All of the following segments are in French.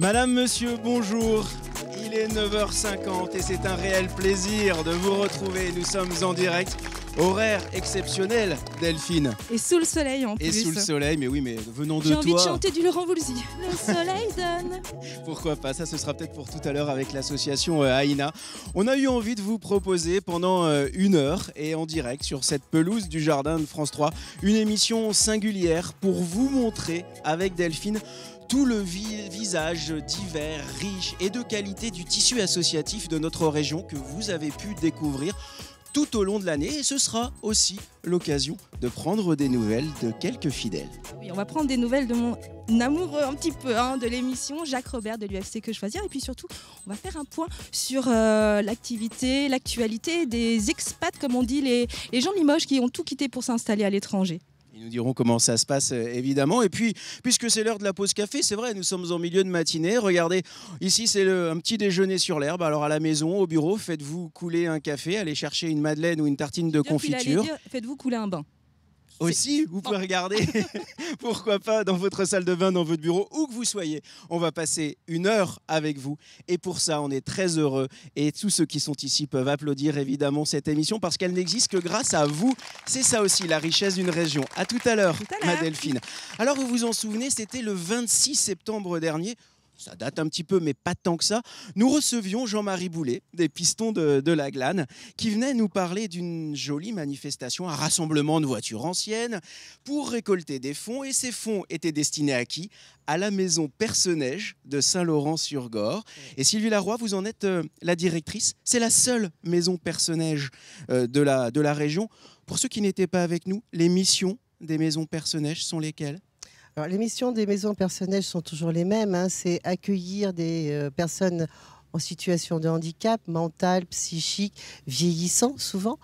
Madame, monsieur, bonjour. Il est 9h50 et c'est un réel plaisir de vous retrouver. Nous sommes en direct. Horaire exceptionnel, Delphine. Et sous le soleil en plus. Et sous le soleil, mais oui, mais venons de toi. J'ai envie de chanter du Laurent Voulzy. Le soleil donne. Pourquoi pas, ça ce sera peut-être pour tout à l'heure avec l'association Aïna. On a eu envie de vous proposer pendant une heure et en direct sur cette pelouse du jardin de France 3, une émission singulière pour vous montrer avec Delphine tout le visage divers, riche et de qualité du tissu associatif de notre région que vous avez pu découvrir tout au long de l'année, et ce sera aussi l'occasion de prendre des nouvelles de quelques fidèles. Oui, on va prendre des nouvelles de mon amoureux un petit peu de l'émission, Jacques Robert de l'UFC Que Choisir, et puis surtout on va faire un point sur l'activité, l'actualité des expats, comme on dit, les gens de Limoges qui ont tout quitté pour s'installer à l'étranger. Ils nous diront comment ça se passe, évidemment. Et puis, puisque c'est l'heure de la pause café, c'est vrai, nous sommes en milieu de matinée. Regardez, ici, c'est un petit déjeuner sur l'herbe. Alors, à la maison, au bureau, faites-vous couler un café, allez chercher une madeleine ou une tartine de confiture. Faites-vous couler un bain. Aussi, vous pouvez regarder, pourquoi pas, dans votre salle de bain, dans votre bureau, où que vous soyez. On va passer une heure avec vous. Et pour ça, on est très heureux. Et tous ceux qui sont ici peuvent applaudir, évidemment, cette émission, parce qu'elle n'existe que grâce à vous. C'est ça aussi, la richesse d'une région. À tout à l'heure, ma Delphine. Alors, vous vous en souvenez, c'était le 26 septembre dernier. Ça date un petit peu, mais pas tant que ça. Nous recevions Jean-Marie Boulay, des Pistons de la Glane, qui venait nous parler d'une jolie manifestation, un rassemblement de voitures anciennes pour récolter des fonds. Et ces fonds étaient destinés à qui? À la Maison Perce Neige de Saint-Laurent-sur-Gorre. Et Sylvie Laroye, vous en êtes la directrice. C'est la seule Maison Perce Neige de la région. Pour ceux qui n'étaient pas avec nous, les missions des Maisons Perce Neige sont lesquelles? Alors, les missions des maisons Perce Neige sont toujours les mêmes, hein, c'est accueillir des personnes en situation de handicap mental, psychique, vieillissant souvent.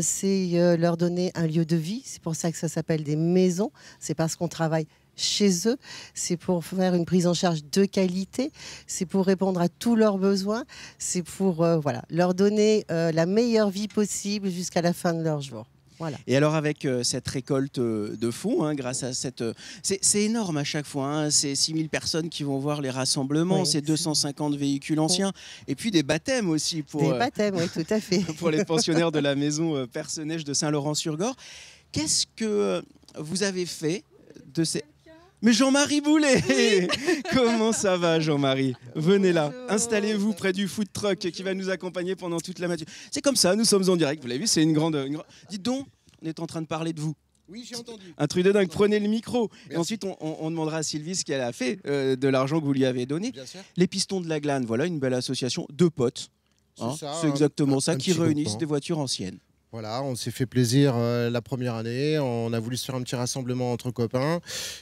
C'est leur donner un lieu de vie, c'est pour ça que ça s'appelle des maisons, c'est parce qu'on travaille chez eux, c'est pour faire une prise en charge de qualité, c'est pour répondre à tous leurs besoins, c'est pour voilà, leur donner la meilleure vie possible jusqu'à la fin de leur jour. Voilà. Et alors avec cette récolte de fonds, hein, grâce à cette... c'est énorme à chaque fois, hein, c'est 6000 personnes qui vont voir les rassemblements, oui, c'est 250 véhicules anciens, et puis des baptêmes aussi pour, des baptêmes, oui, tout à fait. Pour les pensionnaires de la maison Perce Neige de Saint-Laurent-sur-Gorre. Qu'est-ce que vous avez fait de ces... Mais Jean-Marie Boulay, oui. Comment ça va, Jean-Marie? Venez là, installez-vous près du food truck qui va nous accompagner pendant toute la matinée. C'est comme ça, nous sommes en direct, vous l'avez vu, c'est une grande... Dites donc, on est en train de parler de vous. Oui, j'ai entendu. Un truc de dingue, prenez le micro. Merci. Et ensuite, on demandera à Sylvie ce qu'elle a fait de l'argent que vous lui avez donné. Bien sûr. Les Pistons de la Glane, voilà une belle association, deux potes. C'est exactement ça, qui réunissent des voitures anciennes. Voilà, on s'est fait plaisir la première année, on a voulu se faire un petit rassemblement entre copains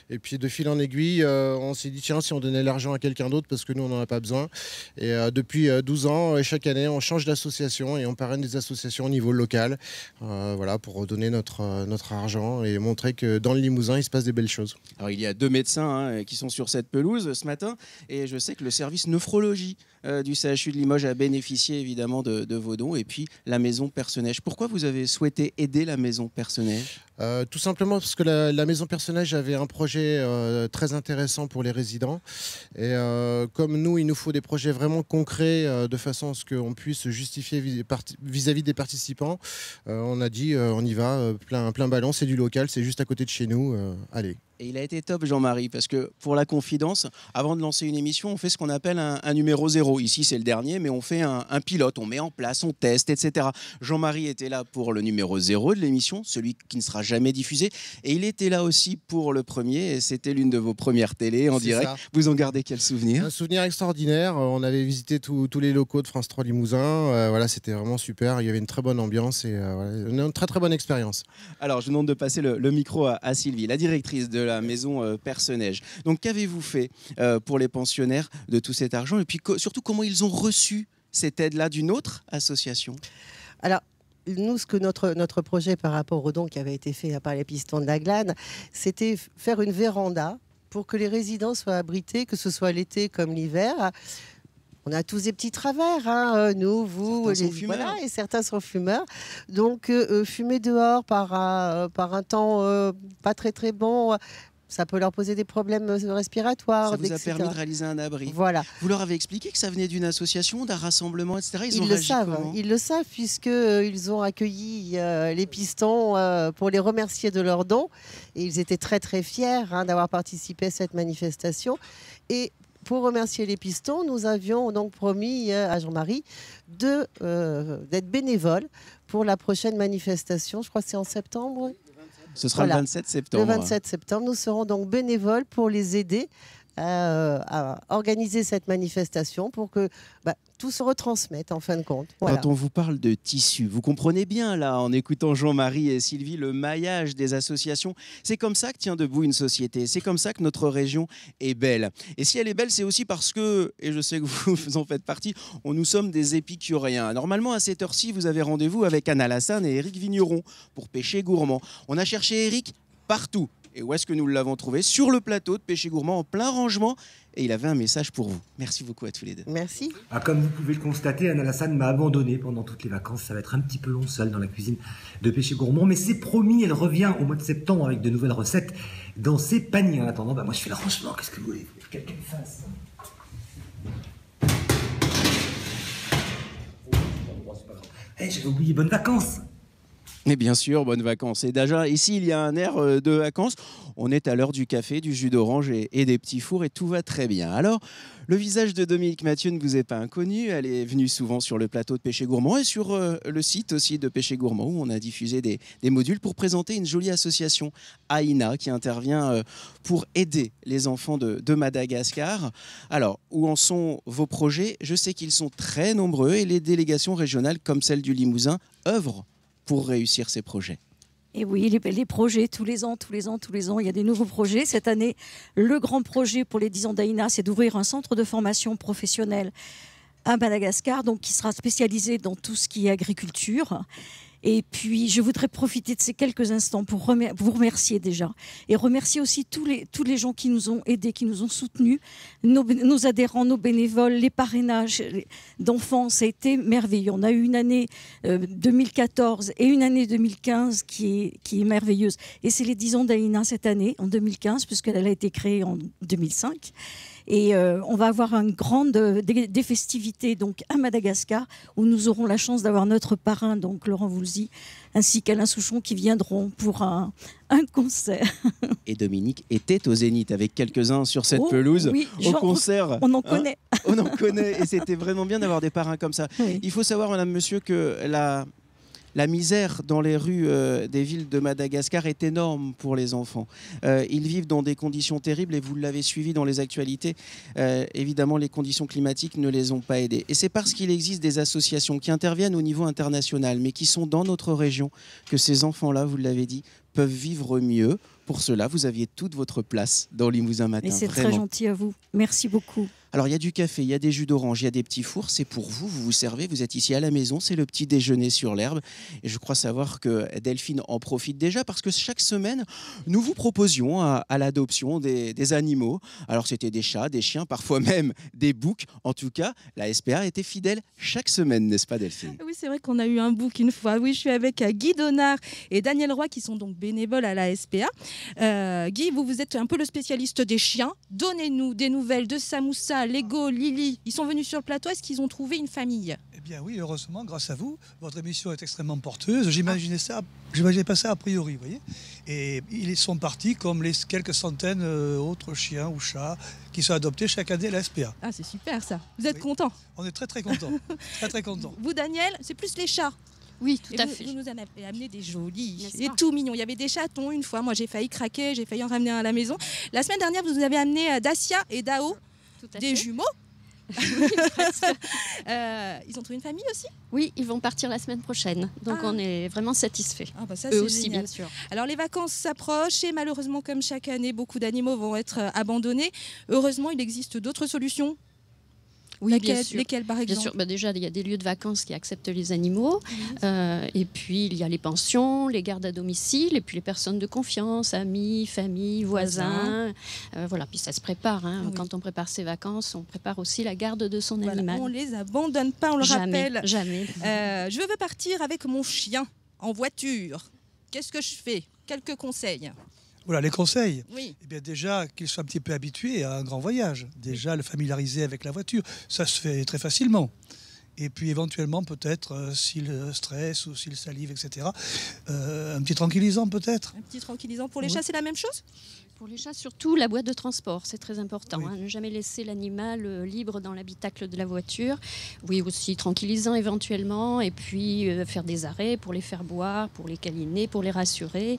et puis de fil en aiguille, on s'est dit tiens, si on donnait l'argent à quelqu'un d'autre parce que nous on n'en a pas besoin. Et depuis 12 ans, chaque année on change d'association et on parraine des associations au niveau local, voilà, pour donner notre argent et montrer que dans le Limousin il se passe des belles choses. Alors il y a deux médecins qui sont sur cette pelouse ce matin et je sais que le service nephrologie du CHU de Limoges a bénéficié évidemment de vos dons et puis la Maison Perce Neige. Pourquoi vous avez souhaité aider la Maison Perce Neige? Tout simplement parce que la Maison Perce Neige avait un projet très intéressant pour les résidents. Et comme nous, il nous faut des projets vraiment concrets de façon à ce qu'on puisse justifier vis-à-vis des participants. On a dit on y va, plein ballon, c'est du local, c'est juste à côté de chez nous, allez. Et il a été top, Jean-Marie, parce que pour la confidence, avant de lancer une émission, on fait ce qu'on appelle un numéro zéro. Ici, c'est le dernier, mais on fait un pilote, on met en place, on teste, etc. Jean-Marie était là pour le numéro zéro de l'émission, celui qui ne sera jamais diffusé. Et il était là aussi pour le premier, et c'était l'une de vos premières télés en direct. Ça. Vous en gardez quel souvenir? Un souvenir extraordinaire. On avait visité tous les locaux de France 3 Limousin. Voilà, c'était vraiment super. Il y avait une très bonne ambiance et voilà, une très bonne expérience. Alors, je demande de passer le micro à Sylvie, la directrice de la Maison Perce Neige. Donc, qu'avez-vous fait pour les pensionnaires de tout cet argent? Et puis, surtout, comment ils ont reçu cette aide-là d'une autre association? Alors, nous, ce que notre projet par rapport au don qui avait été fait par les Pistons de la Glane, c'était faire une véranda pour que les résidents soient abrités, que ce soit l'été comme l'hiver. On a tous des petits travers, hein, nous, vous, voilà, et certains sont fumeurs. Donc, fumer dehors par un temps pas très bon... Ça peut leur poser des problèmes respiratoires. Ça vous a permis de réaliser un abri. Voilà. Vous leur avez expliqué que ça venait d'une association, d'un rassemblement, etc. Ils le savent, puisqu'ils ont accueilli les Pistons pour les remercier de leurs dons. Et ils étaient très très fiers d'avoir participé à cette manifestation. Et pour remercier les Pistons, nous avions donc promis à Jean-Marie d'être bénévole pour la prochaine manifestation. Je crois que c'est en septembre. Ce sera le 27 septembre. Le 27 septembre, nous serons donc bénévoles pour les aider à organiser cette manifestation pour que tout se retransmette en fin de compte. Voilà. Quand on vous parle de tissu, vous comprenez bien là, en écoutant Jean-Marie et Sylvie, le maillage des associations. C'est comme ça que tient debout une société. C'est comme ça que notre région est belle. Et si elle est belle, c'est aussi parce que, et je sais que vous en faites partie, nous sommes des épicuriens. Normalement, à cette heure-ci, vous avez rendez-vous avec Anna Lassane et Éric Vigneron pour Pêcher Gourmand. On a cherché Éric partout. Et où est-ce que nous l'avons trouvé? Sur le plateau de Pêcher Gourmand, en plein rangement. Et il avait un message pour vous. Merci beaucoup à tous les deux. Merci. Ah, comme vous pouvez le constater, Anna Lassane m'a abandonné pendant toutes les vacances. Ça va être un petit peu long seul dans la cuisine de Pêcher Gourmand. Mais c'est promis, elle revient au mois de septembre avec de nouvelles recettes dans ses paniers. En attendant, moi je fais le rangement. Qu'est-ce que vous voulez que quelqu'un fasse? Hey, j'avais oublié, bonnes vacances. Et bien sûr, bonnes vacances. Et déjà, ici, il y a un air de vacances. On est à l'heure du café, du jus d'orange et des petits fours et tout va très bien. Alors, le visage de Dominique Mathieu ne vous est pas inconnu. Elle est venue souvent sur le plateau de Pêcher Gourmand et sur le site aussi de Pêcher Gourmand où on a diffusé des modules pour présenter une jolie association, Aïna, qui intervient pour aider les enfants de Madagascar. Alors, où en sont vos projets? Je sais qu'ils sont très nombreux et les délégations régionales comme celle du Limousin œuvrent pour réussir ces projets. Et oui, les projets, tous les ans, il y a des nouveaux projets. Cette année, le grand projet pour les 10 ans d'Aïna, c'est d'ouvrir un centre de formation professionnelle à Madagascar, donc qui sera spécialisé dans tout ce qui est agriculture. Et puis, je voudrais profiter de ces quelques instants pour vous remercier déjà. Et remercier aussi tous les gens qui nous ont aidés, qui nous ont soutenus. Nos adhérents, nos bénévoles, les parrainages d'enfants, ça a été merveilleux. On a eu une année 2014 et une année 2015 qui est merveilleuse. Et c'est les 10 ans d'Aïna cette année, en 2015, puisqu'elle a été créée en 2005. Et on va avoir une grande des festivités donc à Madagascar où nous aurons la chance d'avoir notre parrain donc Laurent Voulzy ainsi qu'Alain Souchon qui viendront pour un concert. Et Dominique était au Zénith avec quelques-uns sur cette pelouse, oui, au concert. On en connaît. Hein, on en connaît et c'était vraiment bien d'avoir des parrains comme ça. Oui. Il faut savoir, madame, monsieur, que la misère dans les rues des villes de Madagascar est énorme pour les enfants. Ils vivent dans des conditions terribles et vous l'avez suivi dans les actualités. Évidemment, les conditions climatiques ne les ont pas aidés. Et c'est parce qu'il existe des associations qui interviennent au niveau international, mais qui sont dans notre région, que ces enfants-là, vous l'avez dit, peuvent vivre mieux. Pour cela, vous aviez toute votre place dans Limousin Matin. C'est très gentil à vous. Merci beaucoup. Alors, il y a du café, il y a des jus d'orange, il y a des petits fours. C'est pour vous, vous vous servez, vous êtes ici à la maison. C'est le petit déjeuner sur l'herbe. Et je crois savoir que Delphine en profite déjà parce que chaque semaine, nous vous proposions à l'adoption des animaux. Alors, c'était des chats, des chiens, parfois même des boucs. En tout cas, la SPA était fidèle chaque semaine, n'est-ce pas Delphine? Oui, c'est vrai qu'on a eu un bouc une fois. Oui, je suis avec Guy Donnard et Daniel Roy qui sont donc bénévoles à la SPA. Guy, vous êtes un peu le spécialiste des chiens. Donnez-nous des nouvelles de Samoussa, Lego, Lily. Ils sont venus sur le plateau. Est-ce qu'ils ont trouvé une famille? Eh bien oui, heureusement, grâce à vous. Votre émission est extrêmement porteuse. J'imaginais pas ça a priori, vous voyez. Et ils sont partis comme les quelques centaines d'autres chiens ou chats qui sont adoptés chaque année à la SPA. Ah, c'est super ça. Vous êtes content? On est très très content. Très très content. Vous, Daniel, c'est plus les chats? Oui, tout à fait. Vous nous en avez amené des jolis. C'est tout mignon. Il y avait des chatons une fois. Moi, j'ai failli craquer. J'ai failli en ramener un à la maison. La semaine dernière, vous nous avez amené Dacia et Dao, des jumeaux. Ils ont trouvé une famille aussi? Oui, ils vont partir la semaine prochaine. Donc on est vraiment satisfaits. Ah bah ça, eux aussi, bien sûr. Alors les vacances s'approchent et malheureusement, comme chaque année, beaucoup d'animaux vont être abandonnés. Heureusement, il existe d'autres solutions. Oui, lesquels par exemple? Bien sûr, déjà il y a des lieux de vacances qui acceptent les animaux, et puis il y a les pensions, les gardes à domicile, et puis les personnes de confiance, amis, famille, voisins. Voilà, puis ça se prépare. Hein. Oui. Quand on prépare ses vacances, on prépare aussi la garde de son animal. On les abandonne pas, on le rappelle. Jamais. Je veux partir avec mon chien en voiture. Qu'est-ce que je fais? Quelques conseils. Voilà, les conseils. Oui. Eh bien, déjà, qu'ils soient un petit peu habitués à un grand voyage. Déjà, le familiariser avec la voiture. Ça se fait très facilement. Et puis, éventuellement, peut-être, s'il stresse ou s'il salive, etc., un petit tranquillisant, peut-être. Un petit tranquillisant. Pour les chats, c'est la même chose ? Pour les chats, surtout la boîte de transport, c'est très important. Oui. Hein, ne jamais laisser l'animal libre dans l'habitacle de la voiture. Oui, aussi tranquillisant éventuellement. Et puis faire des arrêts pour les faire boire, pour les câliner, pour les rassurer.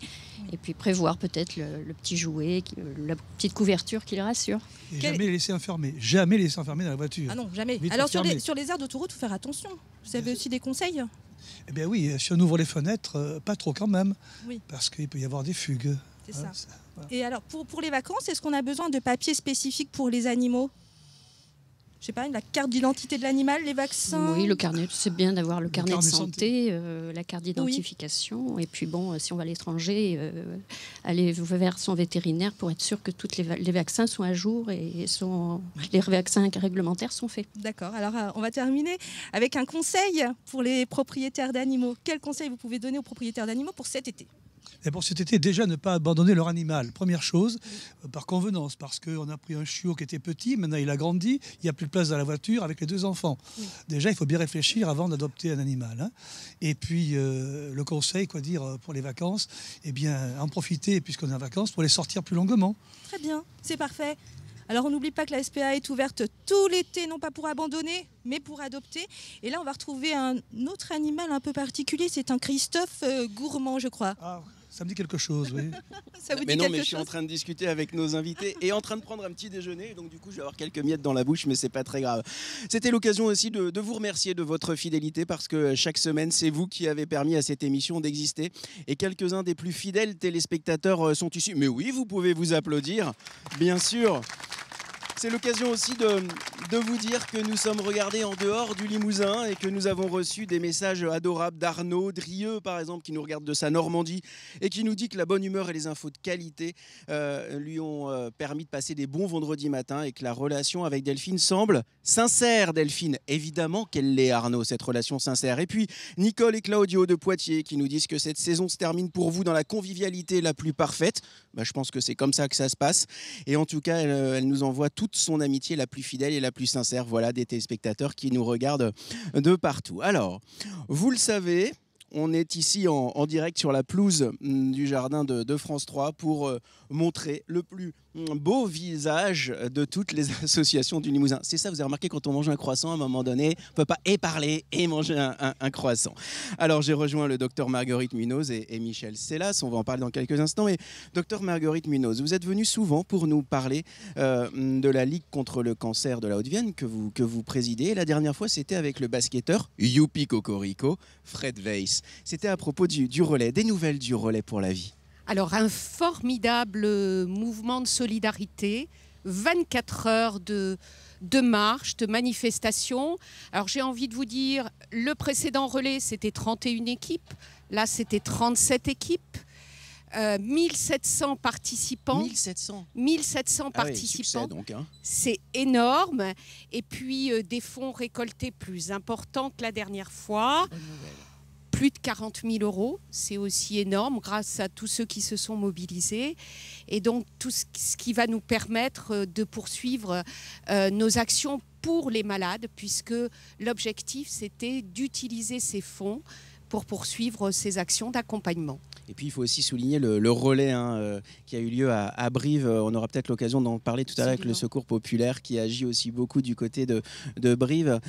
Et puis prévoir peut-être le petit jouet, la petite couverture qui les rassure. Et jamais les laisser enfermer. Jamais les laisser enfermer dans la voiture. Ah non, jamais. Vite. Alors sur les aires d'autoroute, il faut faire attention. Vous avez aussi des conseils ? Eh bien oui, si on ouvre les fenêtres, pas trop quand même. Oui. Parce qu'il peut y avoir des fugues. C'est ça. Voilà. Et alors, pour les vacances, est-ce qu'on a besoin de papier spécifique pour les animaux ? Je ne sais pas, la carte d'identité de l'animal, les vaccins ? Oui, le carnet, c'est bien d'avoir le carnet de santé, la carte d'identification. Oui. Et puis bon, si on va à l'étranger, aller vers son vétérinaire pour être sûr que tous les vaccins sont à jour et les vaccins réglementaires sont faits. D'accord. Alors, on va terminer avec un conseil pour les propriétaires d'animaux. Quel conseil vous pouvez donner aux propriétaires d'animaux pour cet été ? Et pour cet été, déjà, ne pas abandonner leur animal. Première chose, par convenance, parce qu'on a pris un chiot qui était petit, maintenant il a grandi, il n'y a plus de place dans la voiture avec les deux enfants. Oui. Déjà, il faut bien réfléchir avant d'adopter un animal. Hein. Et puis, le conseil, quoi dire, pour les vacances, eh bien, en profiter, puisqu'on est en vacances, pour les sortir plus longuement. Très bien, c'est parfait. Alors, on n'oublie pas que la SPA est ouverte tout l'été, non pas pour abandonner, mais pour adopter. Et là, on va retrouver un autre animal un peu particulier, c'est un Christophe Gourmand, je crois. Ah. Ça me dit quelque chose, oui. Ça vous dit quelque chose ? Mais non, mais je suis en train de discuter avec nos invités et en train de prendre un petit déjeuner. Donc du coup, je vais avoir quelques miettes dans la bouche, mais c'est pas très grave. C'était l'occasion aussi de vous remercier de votre fidélité parce que chaque semaine, c'est vous qui avez permis à cette émission d'exister. Et quelques-uns des plus fidèles téléspectateurs sont issus. Mais oui, vous pouvez vous applaudir, bien sûr. C'est l'occasion aussi de vous dire que nous sommes regardés en dehors du Limousin et que nous avons reçu des messages adorables d'Arnaud Drieux, par exemple, qui nous regarde de sa Normandie et qui nous dit que la bonne humeur et les infos de qualité lui ont permis de passer des bons vendredis matins et que la relation avec Delphine semble sincère. Delphine, évidemment qu'elle l'est, Arnaud, cette relation sincère. Et puis Nicole et Claudio de Poitiers qui nous disent que cette saison se termine pour vous dans la convivialité la plus parfaite. Bah, je pense que c'est comme ça que ça se passe. Et en tout cas, elle nous envoie tout son amitié la plus fidèle et la plus sincère. Voilà des téléspectateurs qui nous regardent de partout. Alors, vous le savez, on est ici en direct sur la pelouse du jardin de France 3 pour montrer le plus beau visage de toutes les associations du Limousin. C'est ça, vous avez remarqué, quand on mange un croissant, à un moment donné, on ne peut pas et parler et manger un croissant. Alors, j'ai rejoint le docteur Marguerite Munoz et Michel Sellas. On va en parler dans quelques instants. Mais docteur Marguerite Munoz, vous êtes venue souvent pour nous parler de la Ligue contre le Cancer de la Haute-Vienne que vous présidez. Et la dernière fois, c'était avec le basketteur Youpi Cocorico, Fred Weiss. C'était à propos du relais, des nouvelles du relais pour la vie. Alors, un formidable mouvement de solidarité, 24 heures de marche, de manifestation. Alors, j'ai envie de vous dire, le précédent relais, c'était 31 équipes. Là, c'était 37 équipes. 1700 participants. 1700 participants. Ah oui, succès, donc, hein. C'est énorme. Et puis, des fonds récoltés plus importants que la dernière fois. Bonne nouvelle. Plus de 40 000 euros, c'est aussi énorme grâce à tous ceux qui se sont mobilisés et donc tout ce qui va nous permettre de poursuivre nos actions pour les malades puisque l'objectif c'était d'utiliser ces fonds pour poursuivre ces actions d'accompagnement. Et puis, il faut aussi souligner le relais qui a eu lieu à Brive. On aura peut-être l'occasion d'en parler tout à l'heure avec le Secours Populaire qui agit aussi beaucoup du côté de Brive.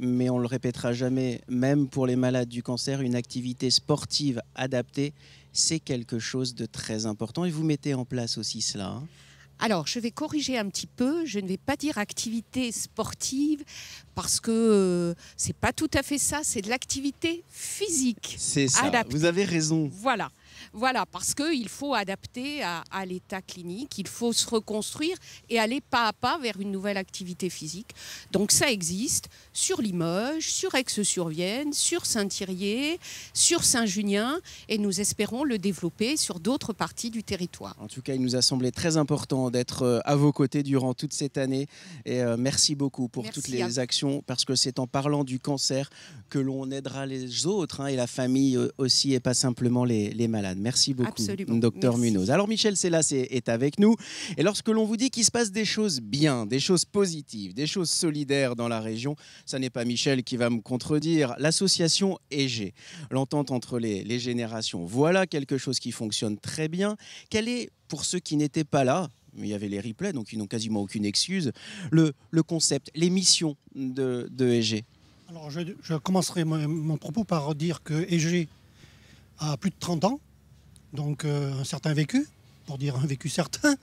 Mais on ne le répétera jamais, même pour les malades du cancer, une activité sportive adaptée, c'est quelque chose de très important. Et vous mettez en place aussi cela. Hein. Alors, je vais corriger un petit peu. Je ne vais pas dire activité sportive parce que c'est pas tout à fait ça. C'est de l'activité physique. C'est ça. Adaptée. Vous avez raison. Voilà. Voilà, parce qu'il faut adapter à l'état clinique, il faut se reconstruire et aller pas à pas vers une nouvelle activité physique. Donc ça existe sur Limoges, sur Aix-sur-Vienne, sur Saint-Thirier, sur Saint-Junien et nous espérons le développer sur d'autres parties du territoire. En tout cas, il nous a semblé très important d'être à vos côtés durant toute cette année et merci beaucoup pour toutes les actions parce que c'est en parlant du cancer que l'on aidera les autres hein, et la famille aussi et pas simplement les malades. malades. Merci beaucoup, absolument. Docteur Munoz. Alors, Michel Sellas est avec nous. Et lorsque l'on vous dit qu'il se passe des choses bien, des choses positives, des choses solidaires dans la région, ça n'est pas Michel qui va me contredire. L'association EG, l'entente entre les générations, voilà quelque chose qui fonctionne très bien. Quel est, pour ceux qui n'étaient pas là, mais il y avait les replays, donc ils n'ont quasiment aucune excuse, le concept, les missions de EG? Alors je commencerai mon propos par dire que EG a plus de 30 ans, donc un certain vécu, pour dire un vécu certain,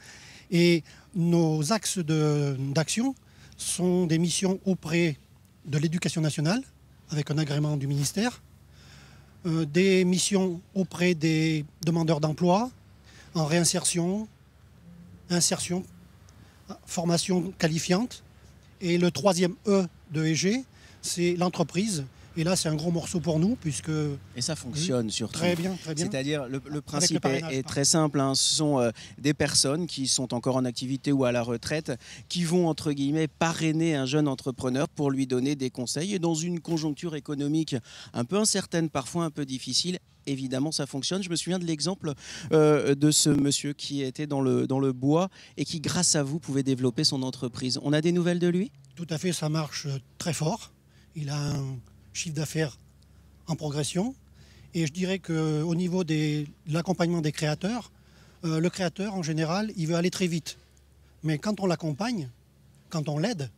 et nos axes d'action sont des missions auprès de l'éducation nationale, avec un agrément du ministère, des missions auprès des demandeurs d'emploi, en réinsertion, insertion, formation qualifiante. Et le troisième E de EG, c'est l'entreprise. Et là, c'est un gros morceau pour nous, puisque... Et ça fonctionne surtout. Très bien, très bien. C'est-à-dire, le principe est très simple. Hein. Ce sont des personnes qui sont encore en activité ou à la retraite qui vont, entre guillemets, parrainer un jeune entrepreneur pour lui donner des conseils. Et dans une conjoncture économique un peu incertaine, parfois un peu difficile, évidemment, ça fonctionne. Je me souviens de l'exemple de ce monsieur qui était dans le bois et qui, grâce à vous, pouvait développer son entreprise. On a des nouvelles de lui? Tout à fait, ça marche très fort. Il a un chiffre d'affaires en progression. Et je dirais qu'au niveau de l'accompagnement des créateurs, le créateur, en général, il veut aller très vite. Mais quand on l'accompagne, quand on l'aide,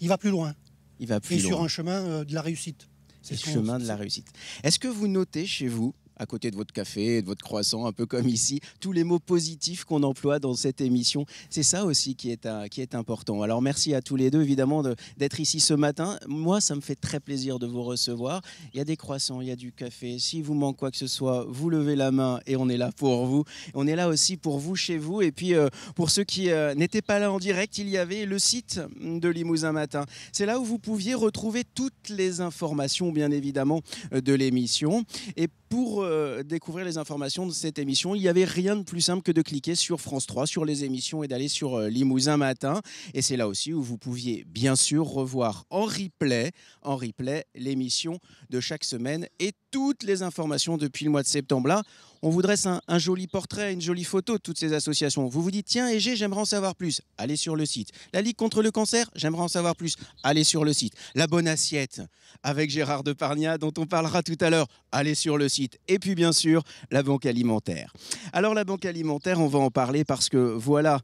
il va plus loin. Il va plus loin. Et sur un chemin de la réussite. C'est le chemin de la réussite. Est-ce que vous notez chez vous, à côté de votre café et de votre croissant, un peu comme ici, tous les mots positifs qu'on emploie dans cette émission? C'est ça aussi qui est important. Alors merci à tous les deux, évidemment, d'être ici ce matin. Moi, ça me fait très plaisir de vous recevoir. Il y a des croissants, il y a du café. Si vous manque quoi que ce soit, vous levez la main et on est là pour vous. On est là aussi pour vous, chez vous. Et puis, pour ceux qui n'étaient pas là en direct, il y avait le site de Limousin Matin. C'est là où vous pouviez retrouver toutes les informations, bien évidemment, de l'émission. Et pour découvrir les informations de cette émission, il n'y avait rien de plus simple que de cliquer sur France 3, sur les émissions et d'aller sur Limousin Matin. Et c'est là aussi où vous pouviez bien sûr revoir en replay l'émission de chaque semaine et toutes les informations depuis le mois de septembre. Là, on vous dresse un joli portrait, une jolie photo de toutes ces associations. Vous vous dites, tiens, EG, j'aimerais en savoir plus. Allez sur le site. La Ligue contre le cancer, j'aimerais en savoir plus. Allez sur le site. La Bonne Assiette, avec Gérard Depargnat, dont on parlera tout à l'heure. Allez sur le site. Et puis, bien sûr, la Banque Alimentaire. Alors, la Banque Alimentaire, on va en parler parce que, voilà...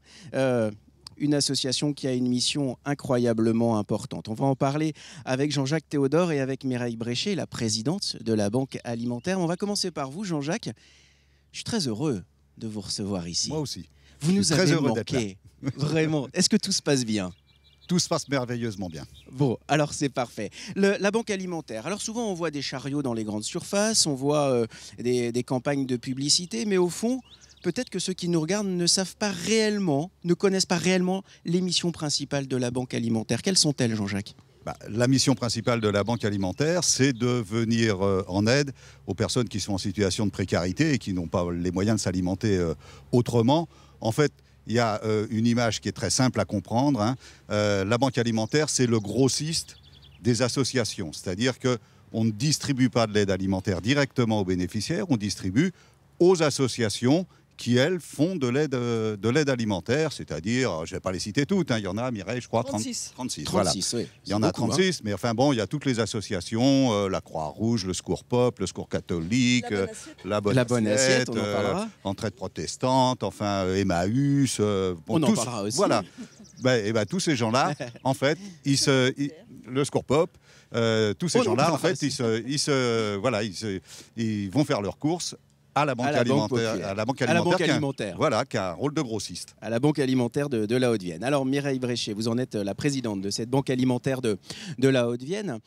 une association qui a une mission incroyablement importante. On va en parler avec Jean-Jacques Théodore et avec Mireille Bréchet, la présidente de la Banque Alimentaire. On va commencer par vous, Jean-Jacques. Je suis très heureux de vous recevoir ici. Moi aussi. Vous nous avez manqué. Vraiment. Est-ce que tout se passe bien? Tout se passe merveilleusement bien. Bon, alors c'est parfait. La Banque Alimentaire. Alors souvent, on voit des chariots dans les grandes surfaces, on voit des campagnes de publicité, mais au fond... Peut-être que ceux qui nous regardent ne savent pas réellement, ne connaissent pas réellement les missions principales de la Banque Alimentaire. Quelles sont-elles, Jean-Jacques? La mission principale de la Banque Alimentaire, c'est de venir en aide aux personnes qui sont en situation de précarité et qui n'ont pas les moyens de s'alimenter autrement. En fait, il y a une image qui est très simple à comprendre, hein. La Banque Alimentaire, c'est le grossiste des associations. C'est-à-dire qu'on ne distribue pas de l'aide alimentaire directement aux bénéficiaires, on distribue aux associations qui, elles, font de l'aide alimentaire, c'est-à-dire, je ne vais pas les citer toutes, hein, il y en a, Mireille, je crois, 36. Voilà. Oui. Il y en a beaucoup, 36, hein. Mais enfin bon, il y a toutes les associations, la Croix-Rouge, le Secours Pop, le Secours Catholique, la Bonne Assiette, on en parlera. Entraide protestante, enfin, Emmaüs. Bon, on en parlera aussi. Voilà. Et tous ces gens-là, en fait, le Secours Pop, tous ces gens-là, en fait, ils vont faire leurs courses à la Banque Alimentaire. Voilà, qui a un rôle de grossiste. À la Banque Alimentaire de la Haute-Vienne. Alors, Mireille Bréchet, vous en êtes la présidente de cette Banque Alimentaire de la Haute-Vienne.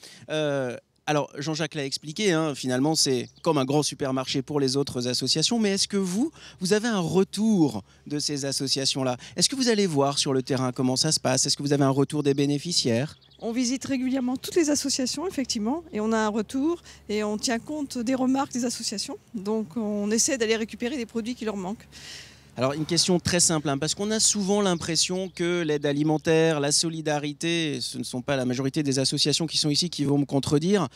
Alors, Jean-Jacques l'a expliqué, hein, finalement, c'est comme un grand supermarché pour les autres associations. Mais est-ce que vous avez un retour de ces associations-là? Est-ce que vous allez voir sur le terrain comment ça se passe? Est-ce que vous avez un retour des bénéficiaires? On visite régulièrement toutes les associations, effectivement, et on a un retour et on tient compte des remarques des associations. Donc on essaie d'aller récupérer des produits qui leur manquent. Alors une question très simple, hein, parce qu'on a souvent l'impression que l'aide alimentaire, la solidarité, ce ne sont pas la majorité des associations qui sont ici qui vont me contredire,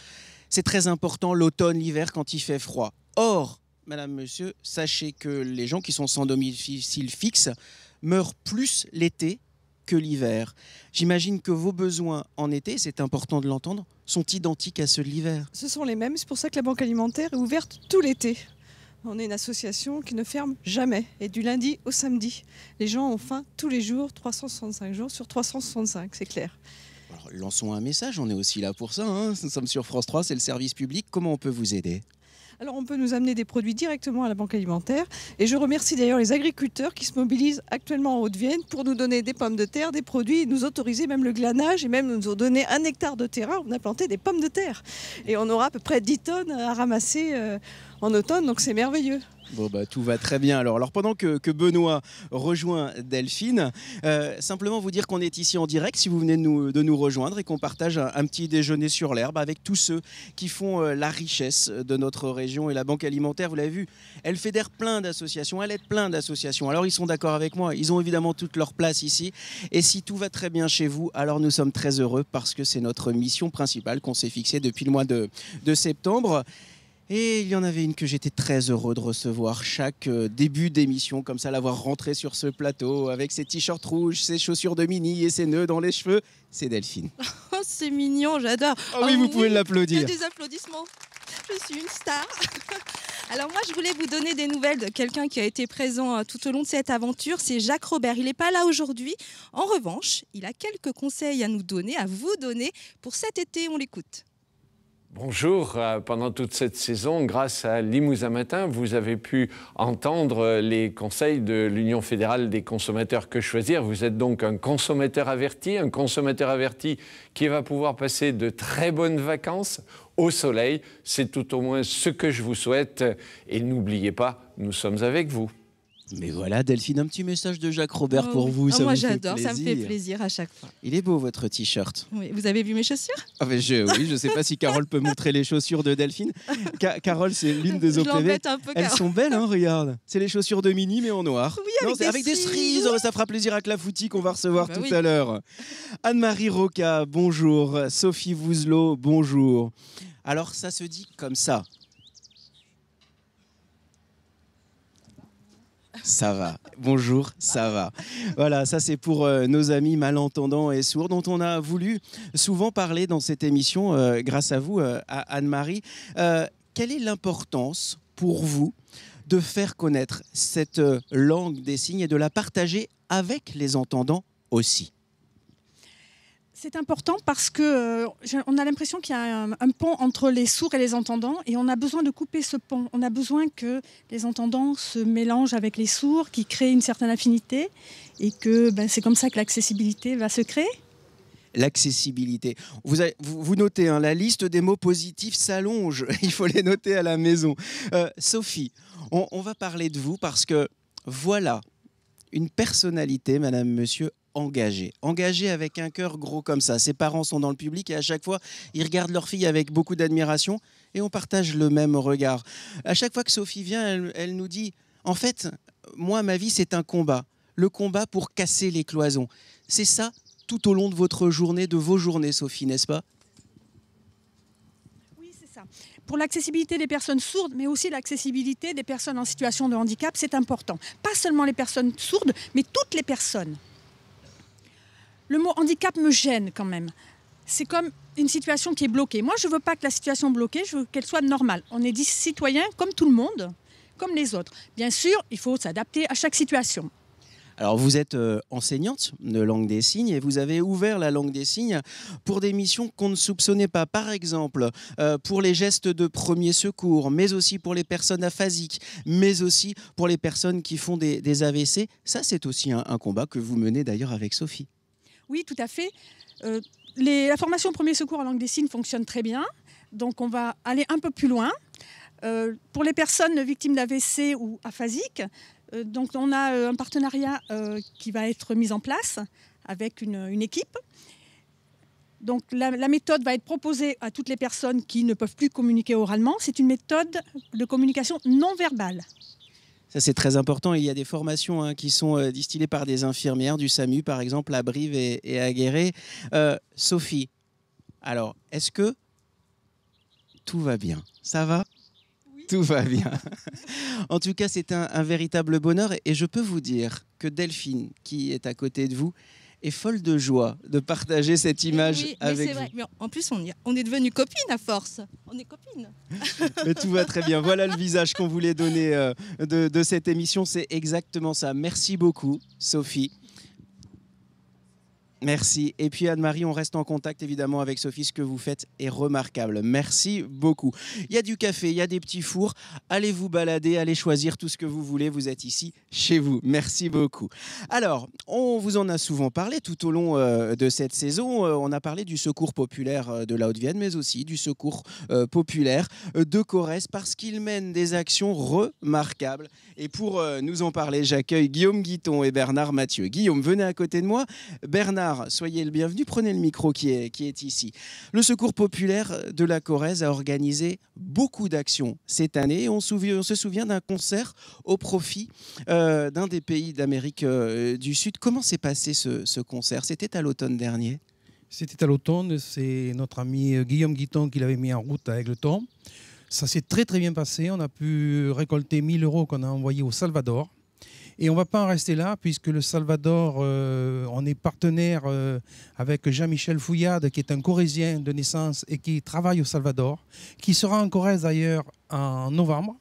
c'est très important l'automne, l'hiver quand il fait froid. Or, Madame, monsieur, sachez que les gens qui sont sans domicile fixe meurent plus l'été que l'hiver. J'imagine que vos besoins en été, c'est important de l'entendre, sont identiques à ceux de l'hiver. Ce sont les mêmes, c'est pour ça que la Banque Alimentaire est ouverte tout l'été. On est une association qui ne ferme jamais, et du lundi au samedi. Les gens ont faim tous les jours, 365 jours sur 365, c'est clair. Alors, lançons un message, on est aussi là pour ça, hein. Nous sommes sur France 3, c'est le service public, comment on peut vous aider ? Alors on peut nous amener des produits directement à la Banque Alimentaire. Et je remercie d'ailleurs les agriculteurs qui se mobilisent actuellement en Haute-Vienne pour nous donner des pommes de terre, des produits, et nous autoriser même le glanage et même nous ont donné 1 hectare de terrain. On a planté des pommes de terre et on aura à peu près 10 tonnes à ramasser en automne, donc c'est merveilleux. Bon bah tout va très bien. Alors pendant que Benoît rejoint Delphine, simplement vous dire qu'on est ici en direct si vous venez de nous rejoindre et qu'on partage un petit déjeuner sur l'herbe avec tous ceux qui font la richesse de notre région. Et la Banque Alimentaire, vous l'avez vu, elle fédère plein d'associations, elle aide plein d'associations. Alors ils sont d'accord avec moi, ils ont évidemment toute leur place ici. Et si tout va très bien chez vous, alors nous sommes très heureux parce que c'est notre mission principale qu'on s'est fixée depuis le mois de septembre. Et il y en avait une que j'étais très heureux de recevoir chaque début d'émission, comme ça, l'avoir rentrée sur ce plateau avec ses t-shirts rouges, ses chaussures de mini et ses nœuds dans les cheveux. C'est Delphine. Oh, c'est mignon, j'adore. Oh, oui, vous pouvez l'applaudir. Des applaudissements. Je suis une star. Alors moi, je voulais vous donner des nouvelles de quelqu'un qui a été présent tout au long de cette aventure. C'est Jacques Robert. Il n'est pas là aujourd'hui. En revanche, il a quelques conseils à nous donner, à vous donner pour cet été. On l'écoute. Bonjour, pendant toute cette saison, grâce à Limousin Matin, vous avez pu entendre les conseils de l'Union fédérale des consommateurs Que Choisir. Vous êtes donc un consommateur averti qui va pouvoir passer de très bonnes vacances au soleil. C'est tout au moins ce que je vous souhaite et n'oubliez pas, nous sommes avec vous. Mais voilà, Delphine, un petit message de Jacques Robert pour vous. Ça moi j'adore, ça me fait plaisir à chaque fois. Il est beau votre t-shirt. Oui, vous avez vu mes chaussures? Ah ben oui, je ne sais pas si Carole peut montrer les chaussures de Delphine. Carole, c'est l'une des OPV. Elles sont belles, hein, regarde. C'est les chaussures de Mini, mais en noir. Oui, avec des cerises. Ça fera plaisir à Clafoutis qu'on va recevoir tout à l'heure. Anne-Marie Roca, bonjour. Sophie Vouzelot, bonjour. Alors ça se dit comme ça. Ça va. Bonjour, ça va. Voilà, ça c'est pour nos amis malentendants et sourds dont on a voulu souvent parler dans cette émission grâce à vous, à Anne-Marie. Quelle est l'importance pour vous de faire connaître cette langue des signes et de la partager avec les entendants aussi ? C'est important parce qu'on a l'impression qu'il y a un pont entre les sourds et les entendants et on a besoin de couper ce pont. On a besoin que les entendants se mélangent avec les sourds, qui créent une certaine affinité et que c'est comme ça que l'accessibilité va se créer. L'accessibilité. Vous notez, hein, la liste des mots positifs s'allonge. Il faut les noter à la maison. Sophie, on va parler de vous parce que voilà une personnalité, madame, monsieur, engagé avec un cœur gros comme ça. Ses parents sont dans le public et à chaque fois, ils regardent leur fille avec beaucoup d'admiration et on partage le même regard. À chaque fois que Sophie vient, elle nous dit « En fait, moi, ma vie, c'est un combat. Le combat pour casser les cloisons. » C'est ça tout au long de votre journée, de vos journées, Sophie, n'est-ce pas ? Oui, c'est ça. Pour l'accessibilité des personnes sourdes, mais aussi l'accessibilité des personnes en situation de handicap, c'est important. Pas seulement les personnes sourdes, mais toutes les personnes. Le mot handicap me gêne quand même. C'est comme une situation qui est bloquée. Moi, je ne veux pas que la situation bloquée, je veux qu'elle soit normale. On est des citoyens comme tout le monde, comme les autres. Bien sûr, il faut s'adapter à chaque situation. Alors, vous êtes enseignante de langue des signes et vous avez ouvert la langue des signes pour des missions qu'on ne soupçonnait pas. Par exemple, pour les gestes de premier secours, mais aussi pour les personnes aphasiques, mais aussi pour les personnes qui font des AVC. Ça, c'est aussi un combat que vous menez d'ailleurs avec Sophie. Oui, tout à fait. La formation au premier secours en langue des signes fonctionne très bien. Donc, on va aller un peu plus loin. Pour les personnes victimes d'AVC ou aphasiques, donc, on a un partenariat qui va être mis en place avec une équipe. Donc, la méthode va être proposée à toutes les personnes qui ne peuvent plus communiquer oralement. C'est une méthode de communication non verbale. Ça, c'est très important. Il y a des formations qui sont distillées par des infirmières du SAMU, par exemple, à Brive et à Guéret. Sophie, alors, est-ce que tout va bien? Ça va? Oui, Tout va bien. En tout cas, c'est un véritable bonheur. Et je peux vous dire que Delphine, qui est à côté de vous, est folle de joie de partager cette image avec vous. Vrai. Mais en plus, on est devenus copines à force. On est copines. Mais tout va très bien. Voilà le visage qu'on voulait donner de cette émission. C'est exactement ça. Merci beaucoup, Sophie. Merci. Et puis Anne-Marie, on reste en contact évidemment avec Sophie. Ce que vous faites est remarquable. Merci beaucoup. Il y a du café, il y a des petits fours. Allez vous balader, allez choisir tout ce que vous voulez. Vous êtes ici, chez vous. Merci beaucoup. Alors, on vous en a souvent parlé tout au long de cette saison. On a parlé du secours populaire de la Haute-Vienne, mais aussi du secours populaire de Corrèze, parce qu'ils mènent des actions remarquables. Et pour nous en parler, j'accueille Guillaume Guiton et Bernard Mathieu. Guillaume, venez à côté de moi. Bernard, soyez le bienvenu, prenez le micro qui est ici. Le Secours populaire de la Corrèze a organisé beaucoup d'actions cette année. On se souvient d'un concert au profit d'un des pays d'Amérique du Sud. Comment s'est passé ce concert? C'était à l'automne dernier. C'était à l'automne, c'est notre ami Guillaume Guiton qui l'avait mis en route à Aigleton. Ça s'est très très bien passé, on a pu récolter 1 000 euros qu'on a envoyés au Salvador. Et on ne va pas en rester là, puisque le Salvador, on est partenaire avec Jean-Michel Fouillade, qui est un Corrézien de naissance et qui travaille au Salvador, qui sera en Corrèze d'ailleurs en novembre.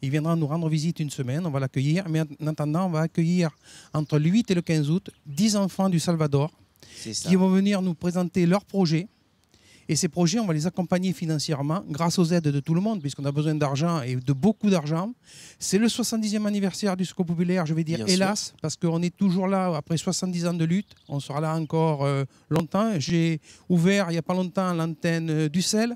Il viendra nous rendre visite une semaine, on va l'accueillir. Mais en attendant, on va accueillir entre le 8 et le 15 août 10 enfants du Salvador qui vont venir nous présenter leurs projets. Et ces projets, on va les accompagner financièrement grâce aux aides de tout le monde, puisqu'on a besoin d'argent et de beaucoup d'argent. C'est le 70e anniversaire du Secours populaire, je vais dire hélas, parce qu'on est toujours là après 70 ans de lutte. On sera là encore longtemps. J'ai ouvert il n'y a pas longtemps l'antenne du sel.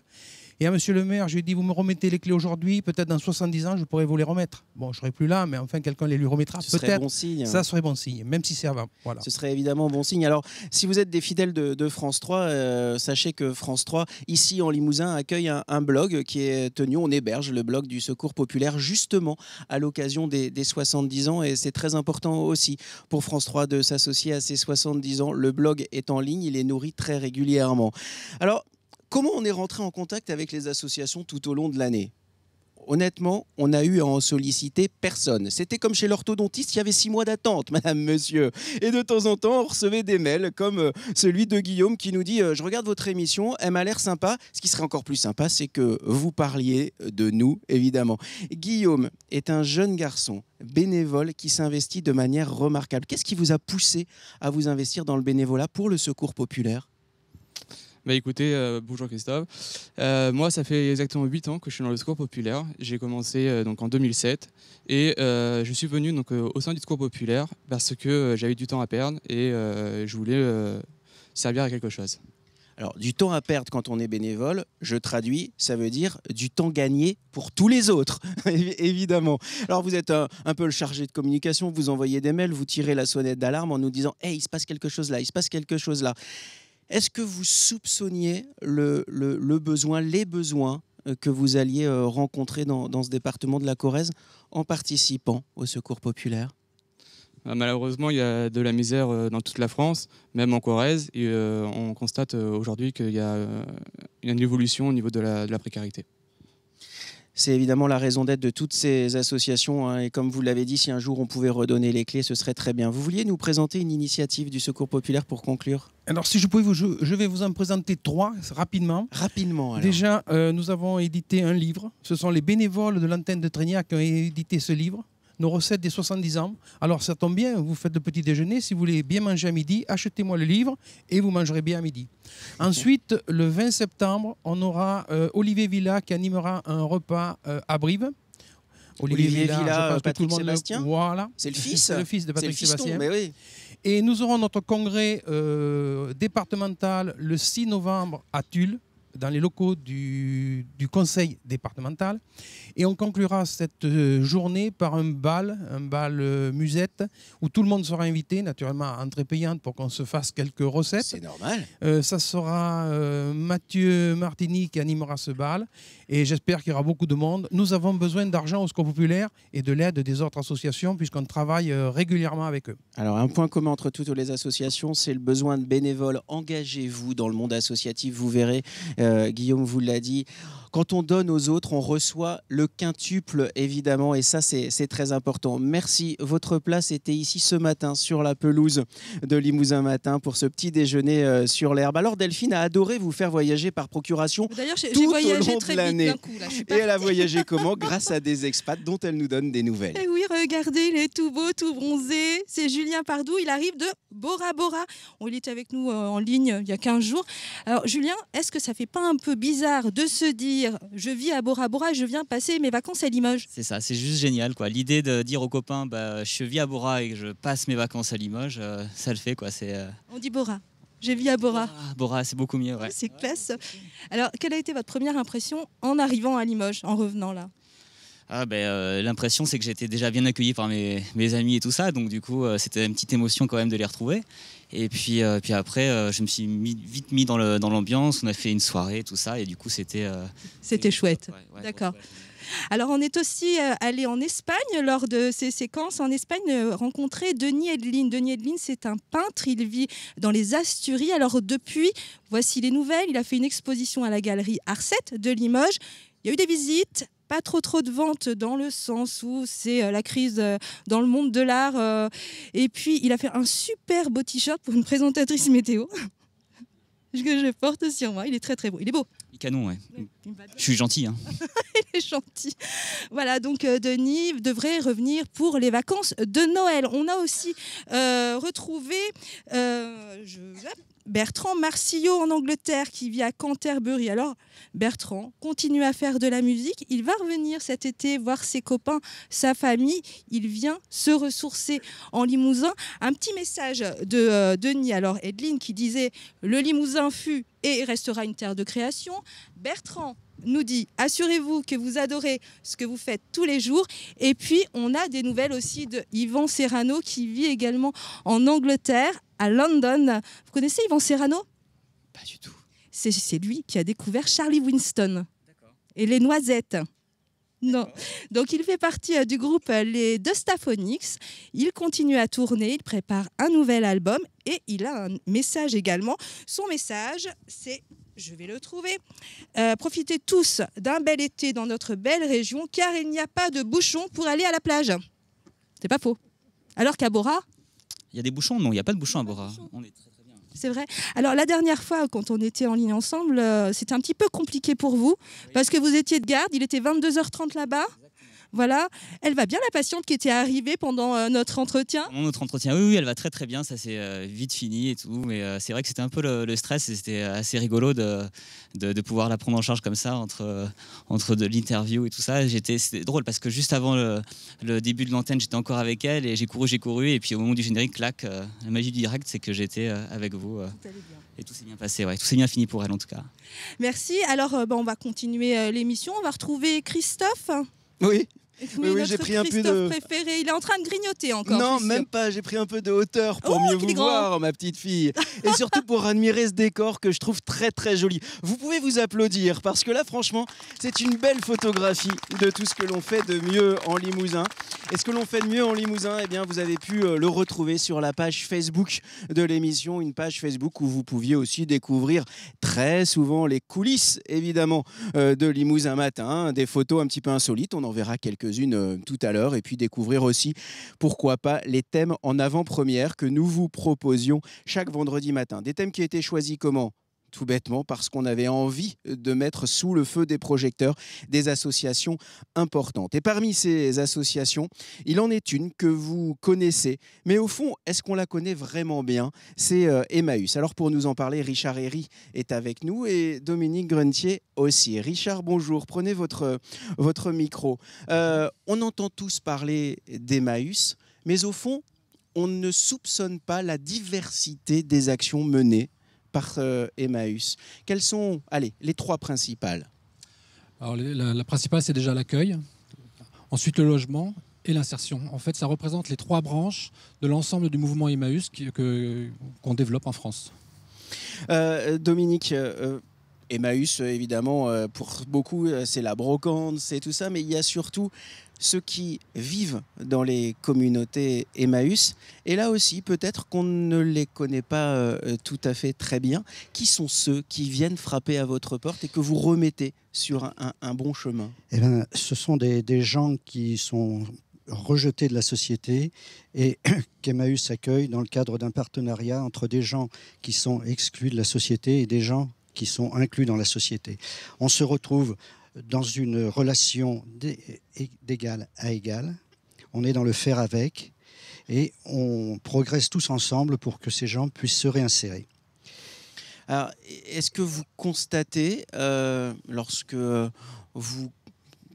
Et à monsieur le maire, je lui ai dit, vous me remettez les clés aujourd'hui, peut-être dans 70 ans, je pourrais vous les remettre. Bon, je ne serai plus là, mais enfin, quelqu'un les lui remettra. Ce serait bon signe. Ça serait bon signe, même si c'est avant. Voilà. Ce serait évidemment bon signe. Alors, si vous êtes des fidèles de France 3, sachez que France 3, ici en Limousin, accueille un blog qui est tenu, on héberge le blog du Secours populaire, justement à l'occasion des 70 ans. Et c'est très important aussi pour France 3 de s'associer à ces 70 ans. Le blog est en ligne, il est nourri très régulièrement. Alors, comment on est rentré en contact avec les associations tout au long de l'année? Honnêtement, on a eu à en solliciter personne. C'était comme chez l'orthodontiste, il y avait 6 mois d'attente, madame, monsieur. Et de temps en temps, on recevait des mails comme celui de Guillaume qui nous dit « Je regarde votre émission, elle m'a l'air sympa ». Ce qui serait encore plus sympa, c'est que vous parliez de nous, évidemment. Guillaume est un jeune garçon bénévole qui s'investit de manière remarquable. Qu'est-ce qui vous a poussé à vous investir dans le bénévolat pour le Secours populaire ? Bah écoutez, bonjour Christophe. Moi, ça fait exactement 8 ans que je suis dans le Secours populaire. J'ai commencé donc en 2007 et je suis venu donc, au sein du Secours populaire parce que j'avais du temps à perdre et je voulais servir à quelque chose. Alors, du temps à perdre quand on est bénévole, je traduis, ça veut dire du temps gagné pour tous les autres, évidemment. Alors, vous êtes un peu le chargé de communication, vous envoyez des mails, vous tirez la sonnette d'alarme en nous disant « Hey, il se passe quelque chose là, il se passe quelque chose là ». Est-ce que vous soupçonniez les besoins que vous alliez rencontrer dans ce département de la Corrèze en participant au Secours populaire? Malheureusement, il y a de la misère dans toute la France, même en Corrèze. Et on constate aujourd'hui qu'il y a une évolution au niveau de la précarité. C'est évidemment la raison d'être de toutes ces associations. Hein, et comme vous l'avez dit, si un jour on pouvait redonner les clés, ce serait très bien. Vous vouliez nous présenter une initiative du Secours populaire pour conclure? Alors, si je pouvais, je vais vous en présenter 3 rapidement. Rapidement, alors. Déjà, nous avons édité un livre. Ce sont les bénévoles de l'antenne de Trégnac qui ont édité ce livre. Nos recettes des 70 ans. Alors, ça tombe bien, vous faites le petit déjeuner. Si vous voulez bien manger à midi, achetez-moi le livre et vous mangerez bien à midi. Ensuite, le 20 septembre, on aura Olivier Villa qui animera un repas à Brive. Olivier Villa, Patrick Sébastien. Voilà. C'est le fils. C'est le fils de Patrick Sébastien. Mais oui. Et nous aurons notre congrès départemental le 6 novembre à Tulle, dans les locaux du conseil départemental. Et on conclura cette journée par un bal musette, où tout le monde sera invité, naturellement à entrée payante pour qu'on se fasse quelques recettes. C'est normal. Ça sera Mathieu Martini qui animera ce bal. Et j'espère qu'il y aura beaucoup de monde. Nous avons besoin d'argent au Secours populaire et de l'aide des autres associations, puisqu'on travaille régulièrement avec eux. Alors, un point commun entre toutes les associations, c'est le besoin de bénévoles. Engagez-vous dans le monde associatif, vous verrez. Guillaume vous l'a dit, Quand on donne aux autres, on reçoit le quintuple, évidemment, et ça, c'est très important. Merci. Votre place était ici ce matin, sur la pelouse de Limousin Matin, pour ce petit déjeuner sur l'herbe. Alors, Delphine a adoré vous faire voyager par procuration tout au long de l'année. Et elle a voyagé comment? Grâce à des expats dont elle nous donne des nouvelles. Et oui, regardez, il est tout beau, tout bronzé. C'est Julien Pardou, il arrive de Bora Bora. Il était avec nous en ligne il y a 15 jours. Alors, Julien, est-ce que ça fait pas un peu bizarre de se dire « Je vis à Bora Bora, je viens passer mes vacances à Limoges ». C'est ça, c'est juste génial, quoi. L'idée de dire aux copains « Je vis à Bora et que je passe mes vacances à Limoges », ça le fait, quoi. On dit Bora. J'ai vu à Bora. Bora, c'est beaucoup mieux, ouais. C'est classe. Alors, quelle a été votre première impression en arrivant à Limoges, en revenant là? L'impression, c'est que j'étais déjà bien accueilli par mes amis et tout ça. Donc, du coup, c'était une petite émotion quand même de les retrouver. Et puis, puis après, je me suis vite mis dans l'ambiance. On a fait une soirée et tout ça. Et du coup, c'était... c'était chouette. Ouais, d'accord. Ouais. Alors, on est aussi allé en Espagne lors de ces séquences. En Espagne, rencontrer Denis Edlin. Denis Edlin, c'est un peintre. Il vit dans les Asturies. Alors, depuis, voici les nouvelles. Il a fait une exposition à la galerie Arcet de Limoges. Il y a eu des visites. Pas trop de ventes dans le sens où c'est la crise dans le monde de l'art. Et puis, il a fait un super beau t-shirt pour une présentatrice météo que je porte sur moi. Il est très, très beau. Il est beau. Il est canon, ouais. Je suis gentil. Hein. Il est gentil. Voilà, donc Denis devrait revenir pour les vacances de Noël. On a aussi retrouvé... Bertrand Marcillo en Angleterre qui vit à Canterbury. Alors Bertrand continue à faire de la musique. Il va revenir cet été voir ses copains, sa famille. Il vient se ressourcer en Limousin. Un petit message de Denis. Alors Edline qui disait « Le Limousin fut et restera une terre de création ». Bertrand nous dit « Assurez-vous que vous adorez ce que vous faites tous les jours ». Et puis on a des nouvelles aussi de Yvan Serrano qui vit également en Angleterre, à London. Vous connaissez Yvan Serrano? Pas du tout. C'est lui qui a découvert Charlie Winston et les noisettes. Non. Donc il fait partie du groupe Les Dustaphonics. Il continue à tourner, il prépare un nouvel album et il a un message également. Son message, c'est... Je vais le trouver. Profitez tous d'un bel été dans notre belle région car il n'y a pas de bouchons pour aller à la plage. C'est pas faux. Alors qu'à Bora... Il y a des bouchons? Non, il n'y a pas de bouchons à Bora. On est très, très bien. C'est vrai. Alors la dernière fois, quand on était en ligne ensemble, c'était un petit peu compliqué pour vous, oui, parce que vous étiez de garde, il était 22h30 là-bas. Voilà, elle va bien la patiente qui était arrivée pendant notre entretien. Notre entretien, oui, elle va très très bien, ça c'est vite fini et tout, mais c'est vrai que c'était un peu le stress et c'était assez rigolo de pouvoir la prendre en charge comme ça entre de l'interview et tout ça. C'était drôle parce que juste avant le début de l'antenne, j'étais encore avec elle et j'ai couru et puis au moment du générique, clac, la magie du direct, c'est que j'étais avec vous. Tout allait bien. Et tout s'est bien passé, ouais. Tout s'est bien fini pour elle en tout cas. Merci, alors on va continuer l'émission, on va retrouver Christophe. Oui. Oui, j'ai pris un peu de... préféré. Il est en train de grignoter encore. Non, même pas. J'ai pris un peu de hauteur pour mieux vous voir, ma petite fille. Et surtout pour admirer ce décor que je trouve très, très joli. Vous pouvez vous applaudir parce que là, franchement, c'est une belle photographie de tout ce que l'on fait de mieux en Limousin. Et ce que l'on fait de mieux en Limousin, eh bien, vous avez pu le retrouver sur la page Facebook de l'émission. Une page Facebook où vous pouviez aussi découvrir très souvent les coulisses, évidemment, de Limousin Matin. Des photos un petit peu insolites. On en verra quelques-unes tout à l'heure et puis découvrir aussi, pourquoi pas, les thèmes en avant-première que nous vous proposions chaque vendredi matin. Des thèmes qui étaient choisis comment ? Tout bêtement parce qu'on avait envie de mettre sous le feu des projecteurs des associations importantes. Et parmi ces associations, il en est une que vous connaissez. Mais au fond, est-ce qu'on la connaît vraiment bien? C'est Emmaüs. Alors pour nous en parler, Richard Herry est avec nous et Dominique Gruntier aussi. Richard, bonjour. Prenez votre micro. On entend tous parler d'Emmaüs, mais au fond, on ne soupçonne pas la diversité des actions menées par Emmaüs. Quelles sont, allez, les trois principales? Alors, la principale, c'est déjà l'accueil, ensuite le logement et l'insertion. En fait, ça représente les trois branches de l'ensemble du mouvement Emmaüs qu'on développe en France. Dominique, Emmaüs, évidemment, pour beaucoup, c'est la brocante, c'est tout ça, mais il y a surtout ceux qui vivent dans les communautés Emmaüs. Et là aussi, peut-être qu'on ne les connaît pas tout à fait très bien. Qui sont ceux qui viennent frapper à votre porte et que vous remettez sur un bon chemin? Eh bien, ce sont des gens qui sont rejetés de la société et qu'Emmaüs accueille dans le cadre d'un partenariat entre des gens qui sont exclus de la société et des gens qui sont inclus dans la société. On se retrouve dans une relation d'égal à égal. On est dans le faire avec et on progresse tous ensemble pour que ces gens puissent se réinsérer. Alors, est-ce que vous constatez, lorsque vous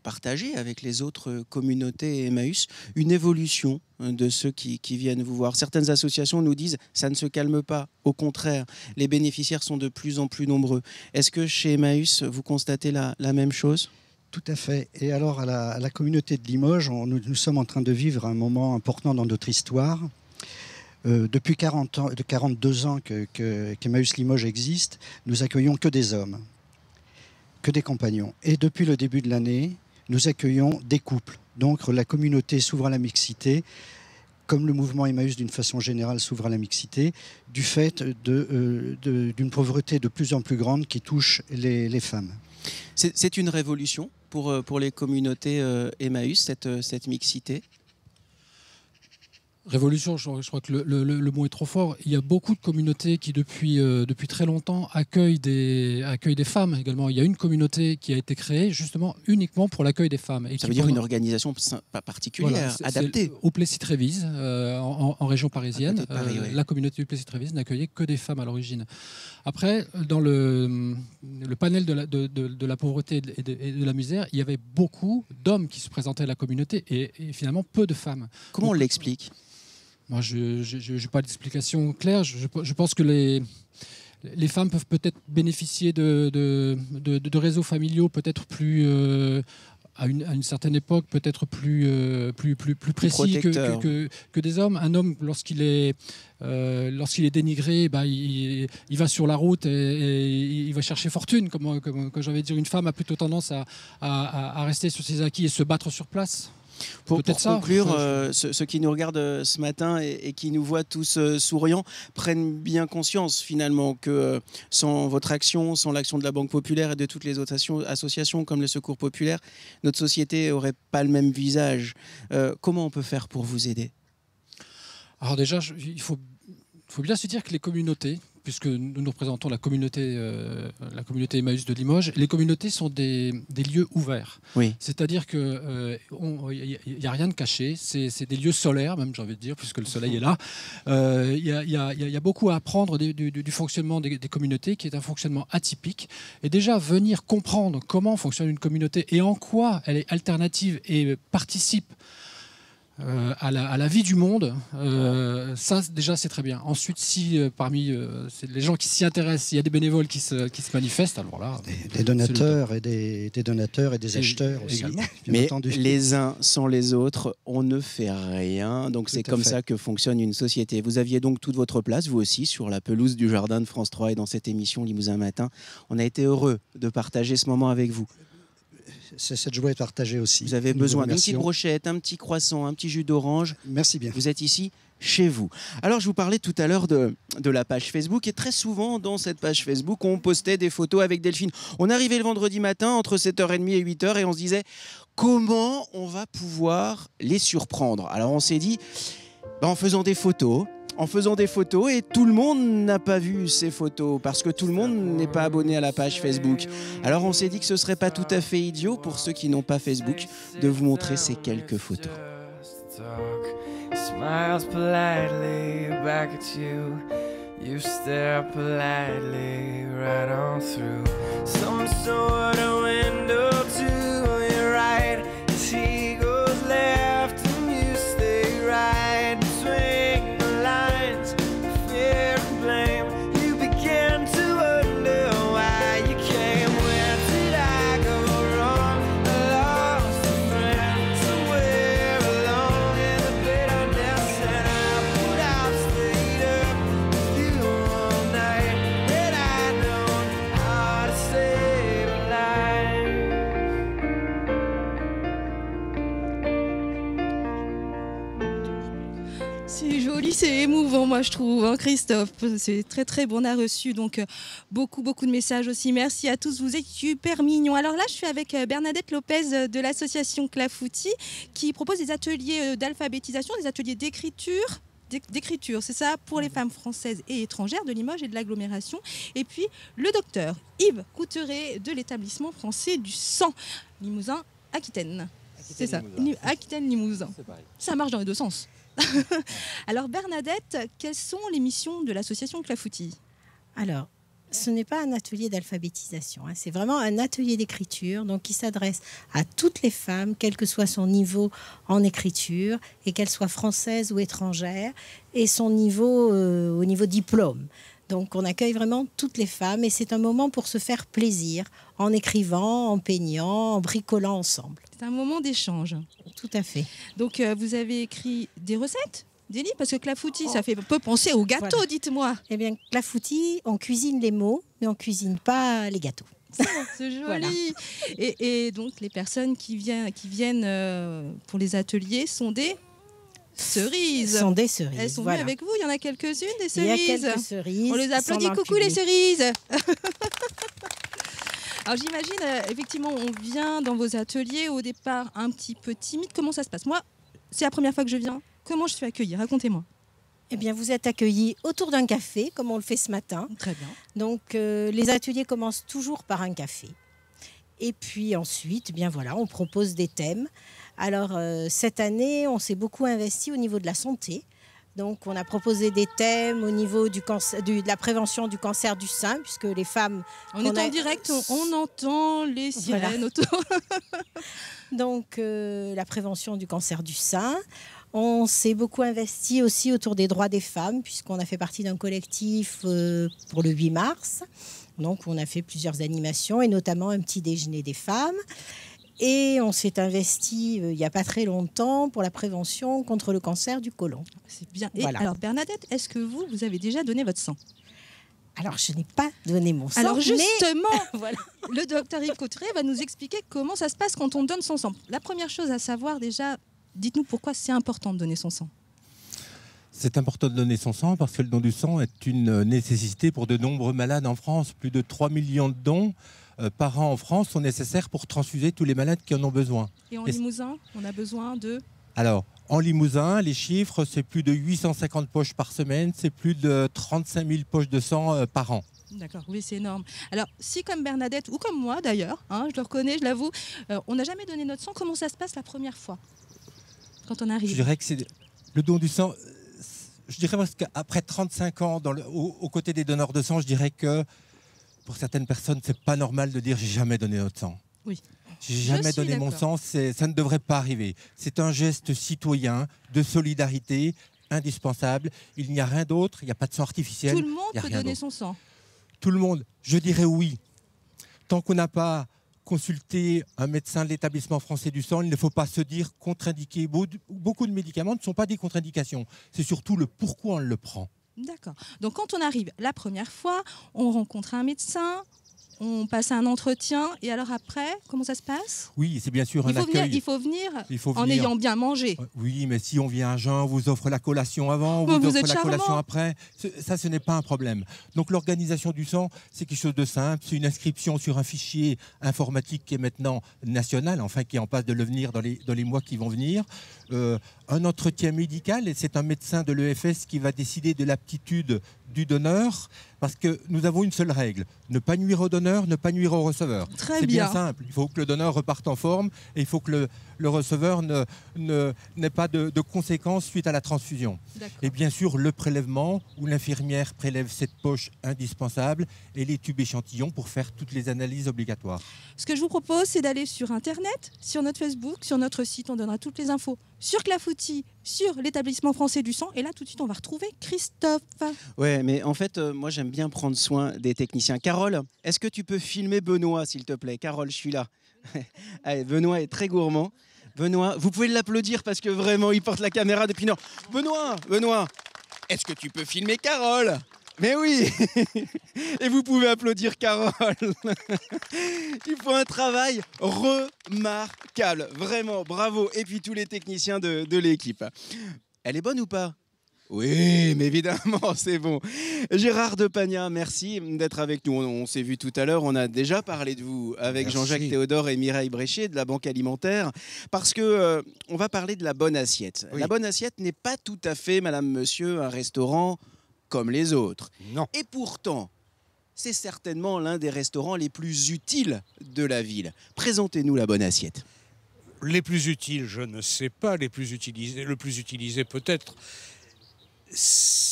partagez avec les autres communautés Emmaüs, une évolution de ceux qui viennent vous voir? Certaines associations nous disent « ça ne se calme pas, au contraire, les bénéficiaires sont de plus en plus nombreux ». Est-ce que chez Emmaüs, vous constatez la même chose? Tout à fait. Et alors, à la communauté de Limoges, nous sommes en train de vivre un moment important dans notre histoire. Depuis 42 ans qu'Emmaüs Limoges existe, nous accueillons que des hommes, que des compagnons. Et depuis le début de l'année, nous accueillons des couples. Donc la communauté s'ouvre à la mixité, comme le mouvement Emmaüs d'une façon générale s'ouvre à la mixité, du fait d'une pauvreté de plus en plus grande qui touche les femmes. C'est une révolution pour les communautés Emmaüs, cette mixité? Révolution, je crois que le mot est trop fort. Il y a beaucoup de communautés qui, depuis très longtemps, accueillent des femmes également. Il y a une communauté qui a été créée justement uniquement pour l'accueil des femmes. Et ça veut dire une organisation particulière, voilà, adaptée. Au Plessis-Trévise, en région parisienne, Paris, oui. La communauté du Plessis-Trévise n'accueillait que des femmes à l'origine. Après, dans le panel de la pauvreté et de la misère, il y avait beaucoup d'hommes qui se présentaient à la communauté et finalement peu de femmes. Comment on l'explique? Moi, je n'ai pas d'explication claire. Je pense que les femmes peuvent peut-être bénéficier de réseaux familiaux peut-être plus, à une certaine époque, peut-être plus précis que des hommes. Un homme, lorsqu'il est dénigré, bah, il va sur la route et il va chercher fortune. Comme j'avais dit, une femme a plutôt tendance à rester sur ses acquis et se battre sur place. Pour conclure, ceux qui nous regardent ce matin et qui nous voient tous souriants prennent bien conscience finalement que sans votre action, sans l'action de la Banque Populaire et de toutes les autres associations comme le Secours Populaire, notre société n'aurait pas le même visage. Comment on peut faire pour vous aider? Alors déjà, il faut bien se dire que les communautés, puisque nous représentons la communauté Emmaüs de Limoges, les communautés sont des lieux ouverts. Oui. C'est-à-dire qu'il n'y a rien de caché, c'est des lieux solaires, même j'ai envie de dire, puisque le soleil est là. Il y a beaucoup à apprendre du fonctionnement des communautés, qui est un fonctionnement atypique. Et déjà, venir comprendre comment fonctionne une communauté et en quoi elle est alternative et participe à la vie du monde, ça déjà c'est très bien. Ensuite, si parmi les gens qui s'y intéressent, il y a des bénévoles qui se manifestent, alors là, des donateurs et des acheteurs aussi. Mais entendu. Les uns sans les autres, on ne fait rien. Donc c'est comme ça que fonctionne une société. Vous aviez donc toute votre place, vous aussi, sur la pelouse du jardin de France 3 et dans cette émission Limousin Matin. On a été heureux de partager ce moment avec vous. Cette joie est partagée aussi. Vous avez besoin d'une petite brochette, un petit croissant, un petit jus d'orange. Merci bien. Vous êtes ici, chez vous. Alors, je vous parlais tout à l'heure de la page Facebook. Et très souvent, dans cette page Facebook, on postait des photos avec Delphine. On arrivait le vendredi matin, entre 7h30 et 8h, et on se disait, comment on va pouvoir les surprendre? Alors, on s'est dit, bah, en faisant des photos, et tout le monde n'a pas vu ces photos parce que tout le monde n'est pas abonné à la page Facebook. Alors on s'est dit que ce serait pas tout à fait idiot pour ceux qui n'ont pas Facebook de vous montrer ces quelques photos. c'est émouvant, moi je trouve, hein, Christophe. C'est très très bon, on a reçu donc beaucoup de messages aussi. Merci à tous, vous êtes super mignons. Alors là je suis avec Bernadette Lopez de l'association Clafoutis qui propose des ateliers d'alphabétisation, des ateliers d'écriture. C'est ça, pour les femmes françaises et étrangères de Limoges et de l'agglomération. Et puis le docteur Yves Couteret de l'établissement français du sang, Limousin, Aquitaine. C'est ça, Aquitaine, Limousin. Ça marche dans les deux sens. Alors Bernadette, quelles sont les missions de l'association Clafoutis? Alors, ce n'est pas un atelier d'alphabétisation, hein. C'est vraiment un atelier d'écriture donc qui s'adresse à toutes les femmes, quel que soit son niveau en écriture, et qu'elles soient françaises ou étrangères, et son niveau au niveau diplôme. Donc on accueille vraiment toutes les femmes et c'est un moment pour se faire plaisir en écrivant, en peignant, en bricolant ensemble. C'est un moment d'échange. Tout à fait. Donc vous avez écrit des recettes, des livres, parce que Clafoutis, ça fait peu penser aux gâteaux, voilà. Dites-moi. Eh bien Clafoutis, on cuisine les mots, mais on cuisine pas les gâteaux. C'est joli. Voilà. Et donc les personnes qui viennent pour les ateliers sont des... cerises. Sont des cerises. Elles sont venues avec vous, il y en a quelques-unes des cerises. Il y a quelques cerises. On les applaudit, coucou les cerises. Alors j'imagine, effectivement, on vient dans vos ateliers au départ un petit peu timide. Comment ça se passe? Moi, c'est la première fois que je viens. Comment je suis accueillie? Racontez-moi. Eh bien, vous êtes accueillis autour d'un café, comme on le fait ce matin. Très bien. Donc les ateliers commencent toujours par un café. Et puis ensuite, eh bien voilà, on propose des thèmes. Alors cette année, on s'est beaucoup investi au niveau de la santé. Donc on a proposé des thèmes au niveau du cancer, de la prévention du cancer du sein, puisque les femmes... On est en direct, on entend les sirènes autour. Donc la prévention du cancer du sein. On s'est beaucoup investi aussi autour des droits des femmes, puisqu'on a fait partie d'un collectif pour le 8 mars. Donc on a fait plusieurs animations et notamment un petit déjeuner des femmes. Et on s'est investi il n'y a pas très longtemps pour la prévention contre le cancer du côlon. C'est bien. Et voilà. Alors Bernadette, est-ce que vous avez déjà donné votre sang? Alors je n'ai pas donné mon sang. Alors justement, mais... voilà. Le docteur Yves Couteret va nous expliquer comment ça se passe quand on donne son sang. La première chose à savoir déjà, dites-nous pourquoi c'est important de donner son sang. C'est important de donner son sang parce que le don du sang est une nécessité pour de nombreux malades en France. Plus de 3 millions de dons par an en France sont nécessaires pour transfuser tous les malades qui en ont besoin. Et en Limousin, on a besoin de... Alors, en Limousin, les chiffres, c'est plus de 850 poches par semaine, c'est plus de 35 000 poches de sang par an. D'accord, oui, c'est énorme. Alors, si comme Bernadette, ou comme moi d'ailleurs, hein, je le reconnais, je l'avoue, on n'a jamais donné notre sang, comment ça se passe la première fois quand on arrive? Je dirais que c'est le don du sang... Je dirais parce qu'après 35 ans aux côtés des donneurs de sang, je dirais que pour certaines personnes, c'est pas normal de dire j'ai jamais donné notre sang. Oui. J'ai jamais donné mon sang, ça ne devrait pas arriver. C'est un geste citoyen de solidarité indispensable. Il n'y a rien d'autre, il n'y a pas de sang artificiel. Tout le monde peut donner son sang. Tout le monde, je dirais oui. Tant qu'on n'a pas consulter un médecin de l'établissement français du sang, il ne faut pas se dire contre-indiqué. Beaucoup de médicaments ne sont pas des contre-indications. C'est surtout le pourquoi on le prend. D'accord. Donc quand on arrive la première fois, on rencontre un médecin, on passe un entretien, et alors après, comment ça se passe? Oui, c'est bien sûr un accueil. Il faut venir en ayant bien mangé. Oui, mais si on vient à jeun, on vous offre la collation avant, on vous offre la collation après. Ça, ce n'est pas un problème. Donc l'organisation du sang, c'est quelque chose de simple. C'est une inscription sur un fichier informatique qui est maintenant national, enfin qui est en passe de devenir dans les mois qui vont venir. Un entretien médical, et c'est un médecin de l'EFS qui va décider de l'aptitude du donneur, parce que nous avons une seule règle, ne pas nuire au donneur, ne pas nuire au receveur. C'est bien simple, il faut que le donneur reparte en forme et il faut que le receveur n'ait pas de conséquences suite à la transfusion. Et bien sûr, le prélèvement, où l'infirmière prélève cette poche indispensable et les tubes échantillons pour faire toutes les analyses obligatoires. Ce que je vous propose, c'est d'aller sur Internet, sur notre Facebook, sur notre site, on donnera toutes les infos. Sur Clafoutis, sur l'établissement français du sang. Et là, tout de suite, on va retrouver Christophe. Ouais, mais en fait, moi, j'aime bien prendre soin des techniciens. Carole, est-ce que tu peux filmer Benoît, s'il te plaît? Carole, je suis là. Allez, Benoît est très gourmand. Benoît, vous pouvez l'applaudir parce que vraiment, il porte la caméra depuis... Non. Benoît, est-ce que tu peux filmer Carole? Mais oui. Et vous pouvez applaudir Carole. Ils font un travail remarquable. Vraiment, bravo. Et puis tous les techniciens de l'équipe. Elle est bonne ou pas? Oui, mais évidemment, c'est bon. Gérard Depagnat, merci d'être avec nous. On s'est vu tout à l'heure, on a déjà parlé de vous avec Jean-Jacques Théodore et Mireille Bréchet de la Banque Alimentaire, parce que on va parler de la bonne assiette. Oui. La bonne assiette n'est pas tout à fait, madame, monsieur, un restaurant comme les autres. Non. Et pourtant, c'est certainement l'un des restaurants les plus utiles de la ville. Présentez-nous la bonne assiette. Les plus utiles, je ne sais pas. Les plus utilisés, le plus utilisé peut-être.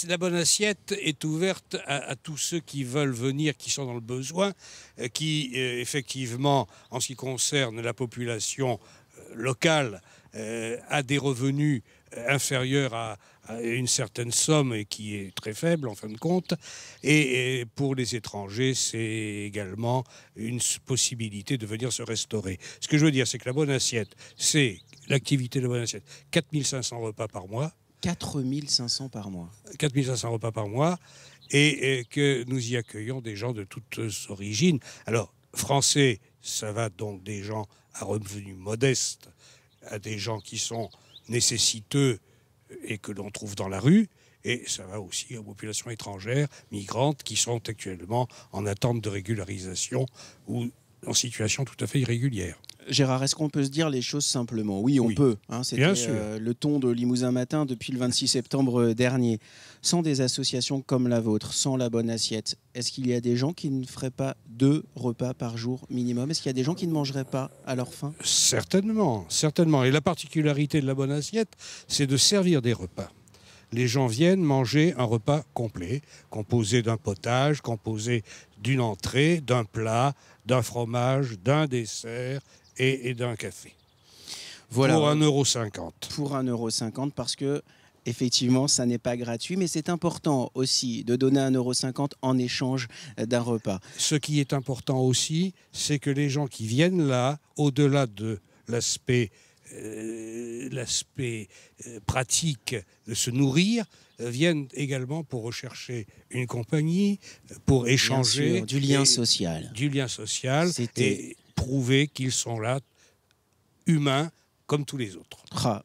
La bonne assiette est ouverte à tous ceux qui veulent venir, qui sont dans le besoin, qui effectivement, en ce qui concerne la population locale, a des revenus inférieurs à une certaine somme et qui est très faible en fin de compte. Et pour les étrangers, c'est également une possibilité de venir se restaurer. Ce que je veux dire, c'est que la bonne assiette, c'est l'activité de la bonne assiette. 4500 repas par mois. 4500 par mois. 4500 repas par mois. Et que nous y accueillons des gens de toutes origines. Alors, français, ça va donc des gens à revenus modestes, à des gens qui sont nécessiteux et que l'on trouve dans la rue. Et ça va aussi aux populations étrangères, migrantes, qui sont actuellement en attente de régularisation ou en situation tout à fait irrégulière. Gérard, est-ce qu'on peut se dire les choses simplement? Oui, on peut. Hein, c'était le ton de Limousin Matin depuis le 26 septembre dernier. Sans des associations comme la vôtre, sans la bonne assiette, est-ce qu'il y a des gens qui ne feraient pas 2 repas par jour minimum? Est-ce qu'il y a des gens qui ne mangeraient pas à leur faim? Certainement, certainement. Et la particularité de la bonne assiette, c'est de servir des repas. Les gens viennent manger un repas complet, composé d'un potage, composé d'une entrée, d'un plat, d'un fromage, d'un dessert et d'un café. Voilà. Pour 1,50 €. Pour 1,50 € parce que, effectivement, ça n'est pas gratuit, mais c'est important aussi de donner 1,50 € en échange d'un repas. Ce qui est important aussi, c'est que les gens qui viennent là, au-delà de l'aspect pratique de se nourrir, viennent également pour rechercher une compagnie, pour échanger. Bien sûr, du lien social. Du lien social et prouver qu'ils sont là, humains, comme tous les autres. Ah,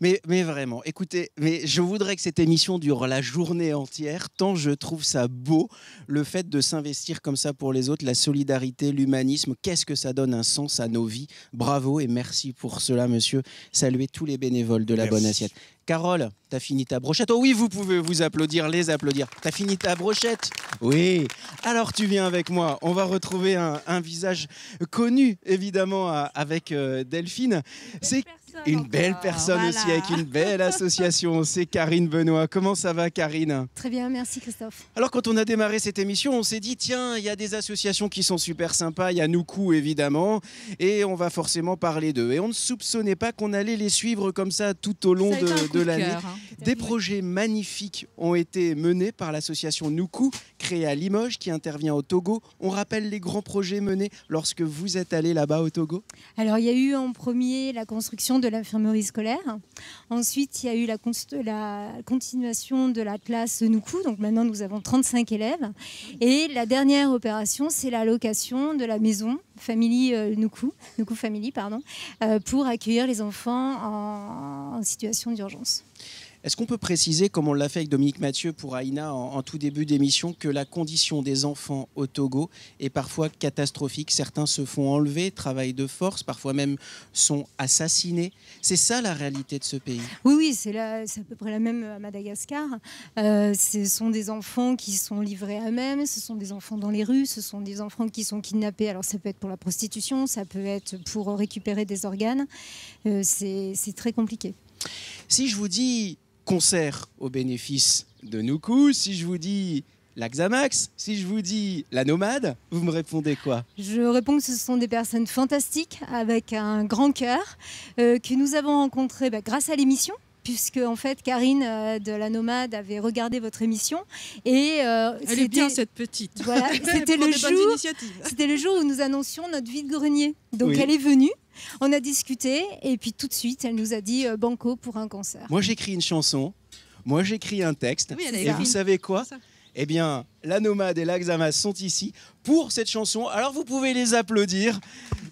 mais vraiment, écoutez, mais je voudrais que cette émission dure la journée entière, tant je trouve ça beau, le fait de s'investir comme ça pour les autres, la solidarité, l'humanisme, qu'est-ce que ça donne un sens à nos vies. Bravo et merci pour cela, monsieur. Saluez tous les bénévoles de la bonne assiette. Carole, t'as fini ta brochette? Oh oui, vous pouvez vous applaudir, les applaudir. T'as fini ta brochette? Oui. Alors tu viens avec moi. On va retrouver un visage connu, évidemment, avec Delphine. C'est une belle personne aussi, avec une belle association. C'est Karine Benoît. Comment ça va, Karine? Très bien, merci Christophe. Alors quand on a démarré cette émission, on s'est dit, tiens, il y a des associations qui sont super sympas. Il y a Noukou, évidemment. Et on va forcément parler d'eux. Et on ne soupçonnait pas qu'on allait les suivre comme ça tout au long de l'année. Des projets magnifiques ont été menés par l'association Noukou, créée à Limoges, qui intervient au Togo. On rappelle les grands projets menés lorsque vous êtes allés là-bas au Togo? Alors il y a eu en premier la construction de l'infirmerie scolaire. Ensuite, il y a eu la continuation de la classe Noukou. Donc maintenant, nous avons 35 élèves. Et la dernière opération, c'est la location de la maison Family Noukou, Noukou Family, pardon, pour accueillir les enfants en situation d'urgence. Est-ce qu'on peut préciser, comme on l'a fait avec Dominique Mathieu pour Aïna en tout début d'émission, que la condition des enfants au Togo est parfois catastrophique? Certains se font enlever, travaillent de force, parfois même sont assassinés. C'est ça la réalité de ce pays? Oui, oui, c'est à peu près la même à Madagascar. Ce sont des enfants qui sont livrés à eux-mêmes, ce sont des enfants dans les rues, ce sont des enfants qui sont kidnappés. Alors ça peut être pour la prostitution, ça peut être pour récupérer des organes. C'est très compliqué. Si je vous dis concert au bénéfice de Noukou, si je vous dis l'Axamax, si je vous dis la Nomade, vous me répondez quoi? Je réponds que ce sont des personnes fantastiques, avec un grand cœur, que nous avons rencontrées grâce à l'émission, puisque en fait Karine de la Nomade avait regardé votre émission et elle est bien cette petite. Voilà, c'était le jour où nous annoncions notre vide-grenier. Donc elle est venue. On a discuté et puis tout de suite, elle nous a dit banco pour un concert. Moi, j'écris une chanson, moi, j'écris un texte. Oui, et vous savez quoi? Eh bien, la Nomade et l'Axamas sont ici pour cette chanson. Alors, vous pouvez les applaudir.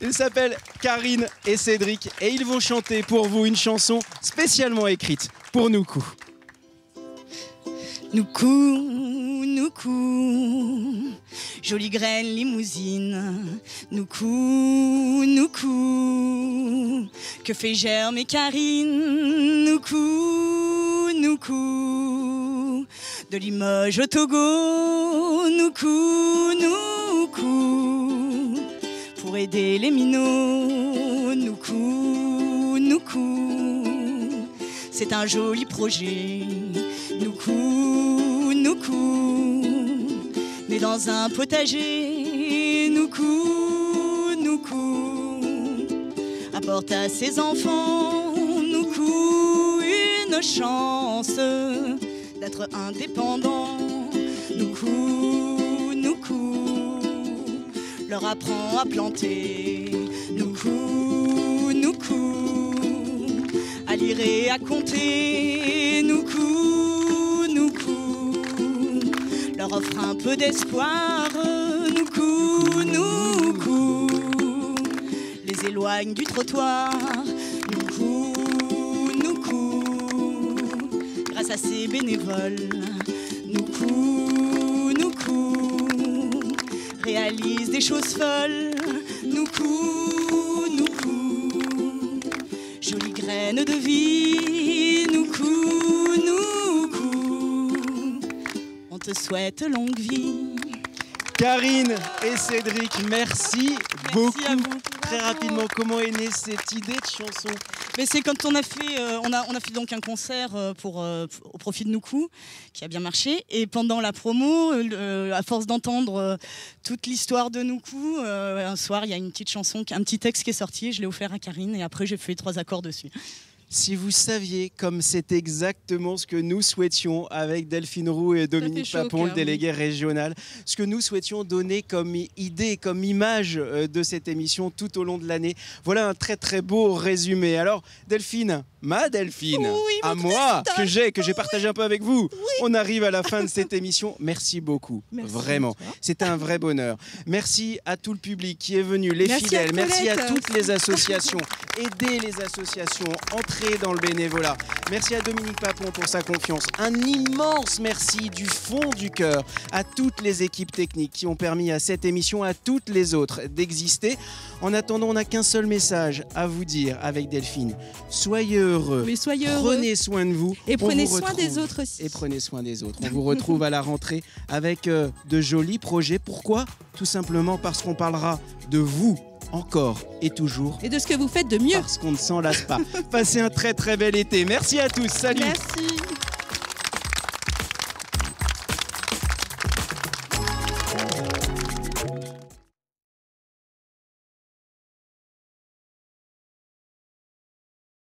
Ils s'appellent Karine et Cédric et ils vont chanter pour vous une chanson spécialement écrite pour Noukou. Noukou, jolie graine limousine. Noukou, que fait Germe et Karine. Noukou, de Limoges au Togo. Noukou, pour aider les minots. Noukou, c'est un joli projet. Noukou, né dans un potager. Noukou, apporte à ses enfants. Noukou, une chance d'être indépendant. Noukou, leur apprend à planter. Noukou, à lire et à compter. Leur offre un peu d'espoir. Noukou, les éloigne du trottoir. Noukou, grâce à ses bénévoles. Noukou, réalise des choses folles. Noukou, jolie graine de vie. Te souhaite longue vie. Karine et Cédric, merci beaucoup. À vous. Très rapidement, comment est née cette idée de chanson? Mais c'est quand on a fait, on a fait donc un concert pour, au profit de Noukou, qui a bien marché. Et pendant la promo, à force d'entendre toute l'histoire de Noukou, un soir, il y a une petite chanson, un petit texte qui est sorti. Je l'ai offert à Karine et après, j'ai fait 3 accords dessus. Si vous saviez comme c'est exactement ce que nous souhaitions avec Delphine Roux et Dominique Papon, le délégué régional, ce que nous souhaitions donner comme idée, comme image de cette émission tout au long de l'année. Voilà un très très beau résumé. Alors Delphine, ma Delphine, que j'ai partagé un peu avec vous, on arrive à la fin de cette émission. Merci beaucoup, vraiment. C'est un vrai bonheur. Merci à tout le public qui est venu, les fidèles, merci à toutes les associations. Aidez les associations, entrez dans le bénévolat. Merci à Dominique Papon pour sa confiance. Un immense merci du fond du cœur à toutes les équipes techniques qui ont permis à cette émission, à toutes les autres, d'exister. En attendant, on n'a qu'un seul message à vous dire avec Delphine. Soyez heureux. Oui, soyez heureux. Prenez soin de vous. Et prenez soin des autres aussi. Et prenez soin des autres. On vous retrouve à la rentrée avec de jolis projets. Pourquoi? Tout simplement parce qu'on parlera de vous. Encore et toujours. Et de ce que vous faites de mieux. Parce qu'on ne s'en lasse pas. Passez un très très bel été. Merci à tous. Salut. Merci.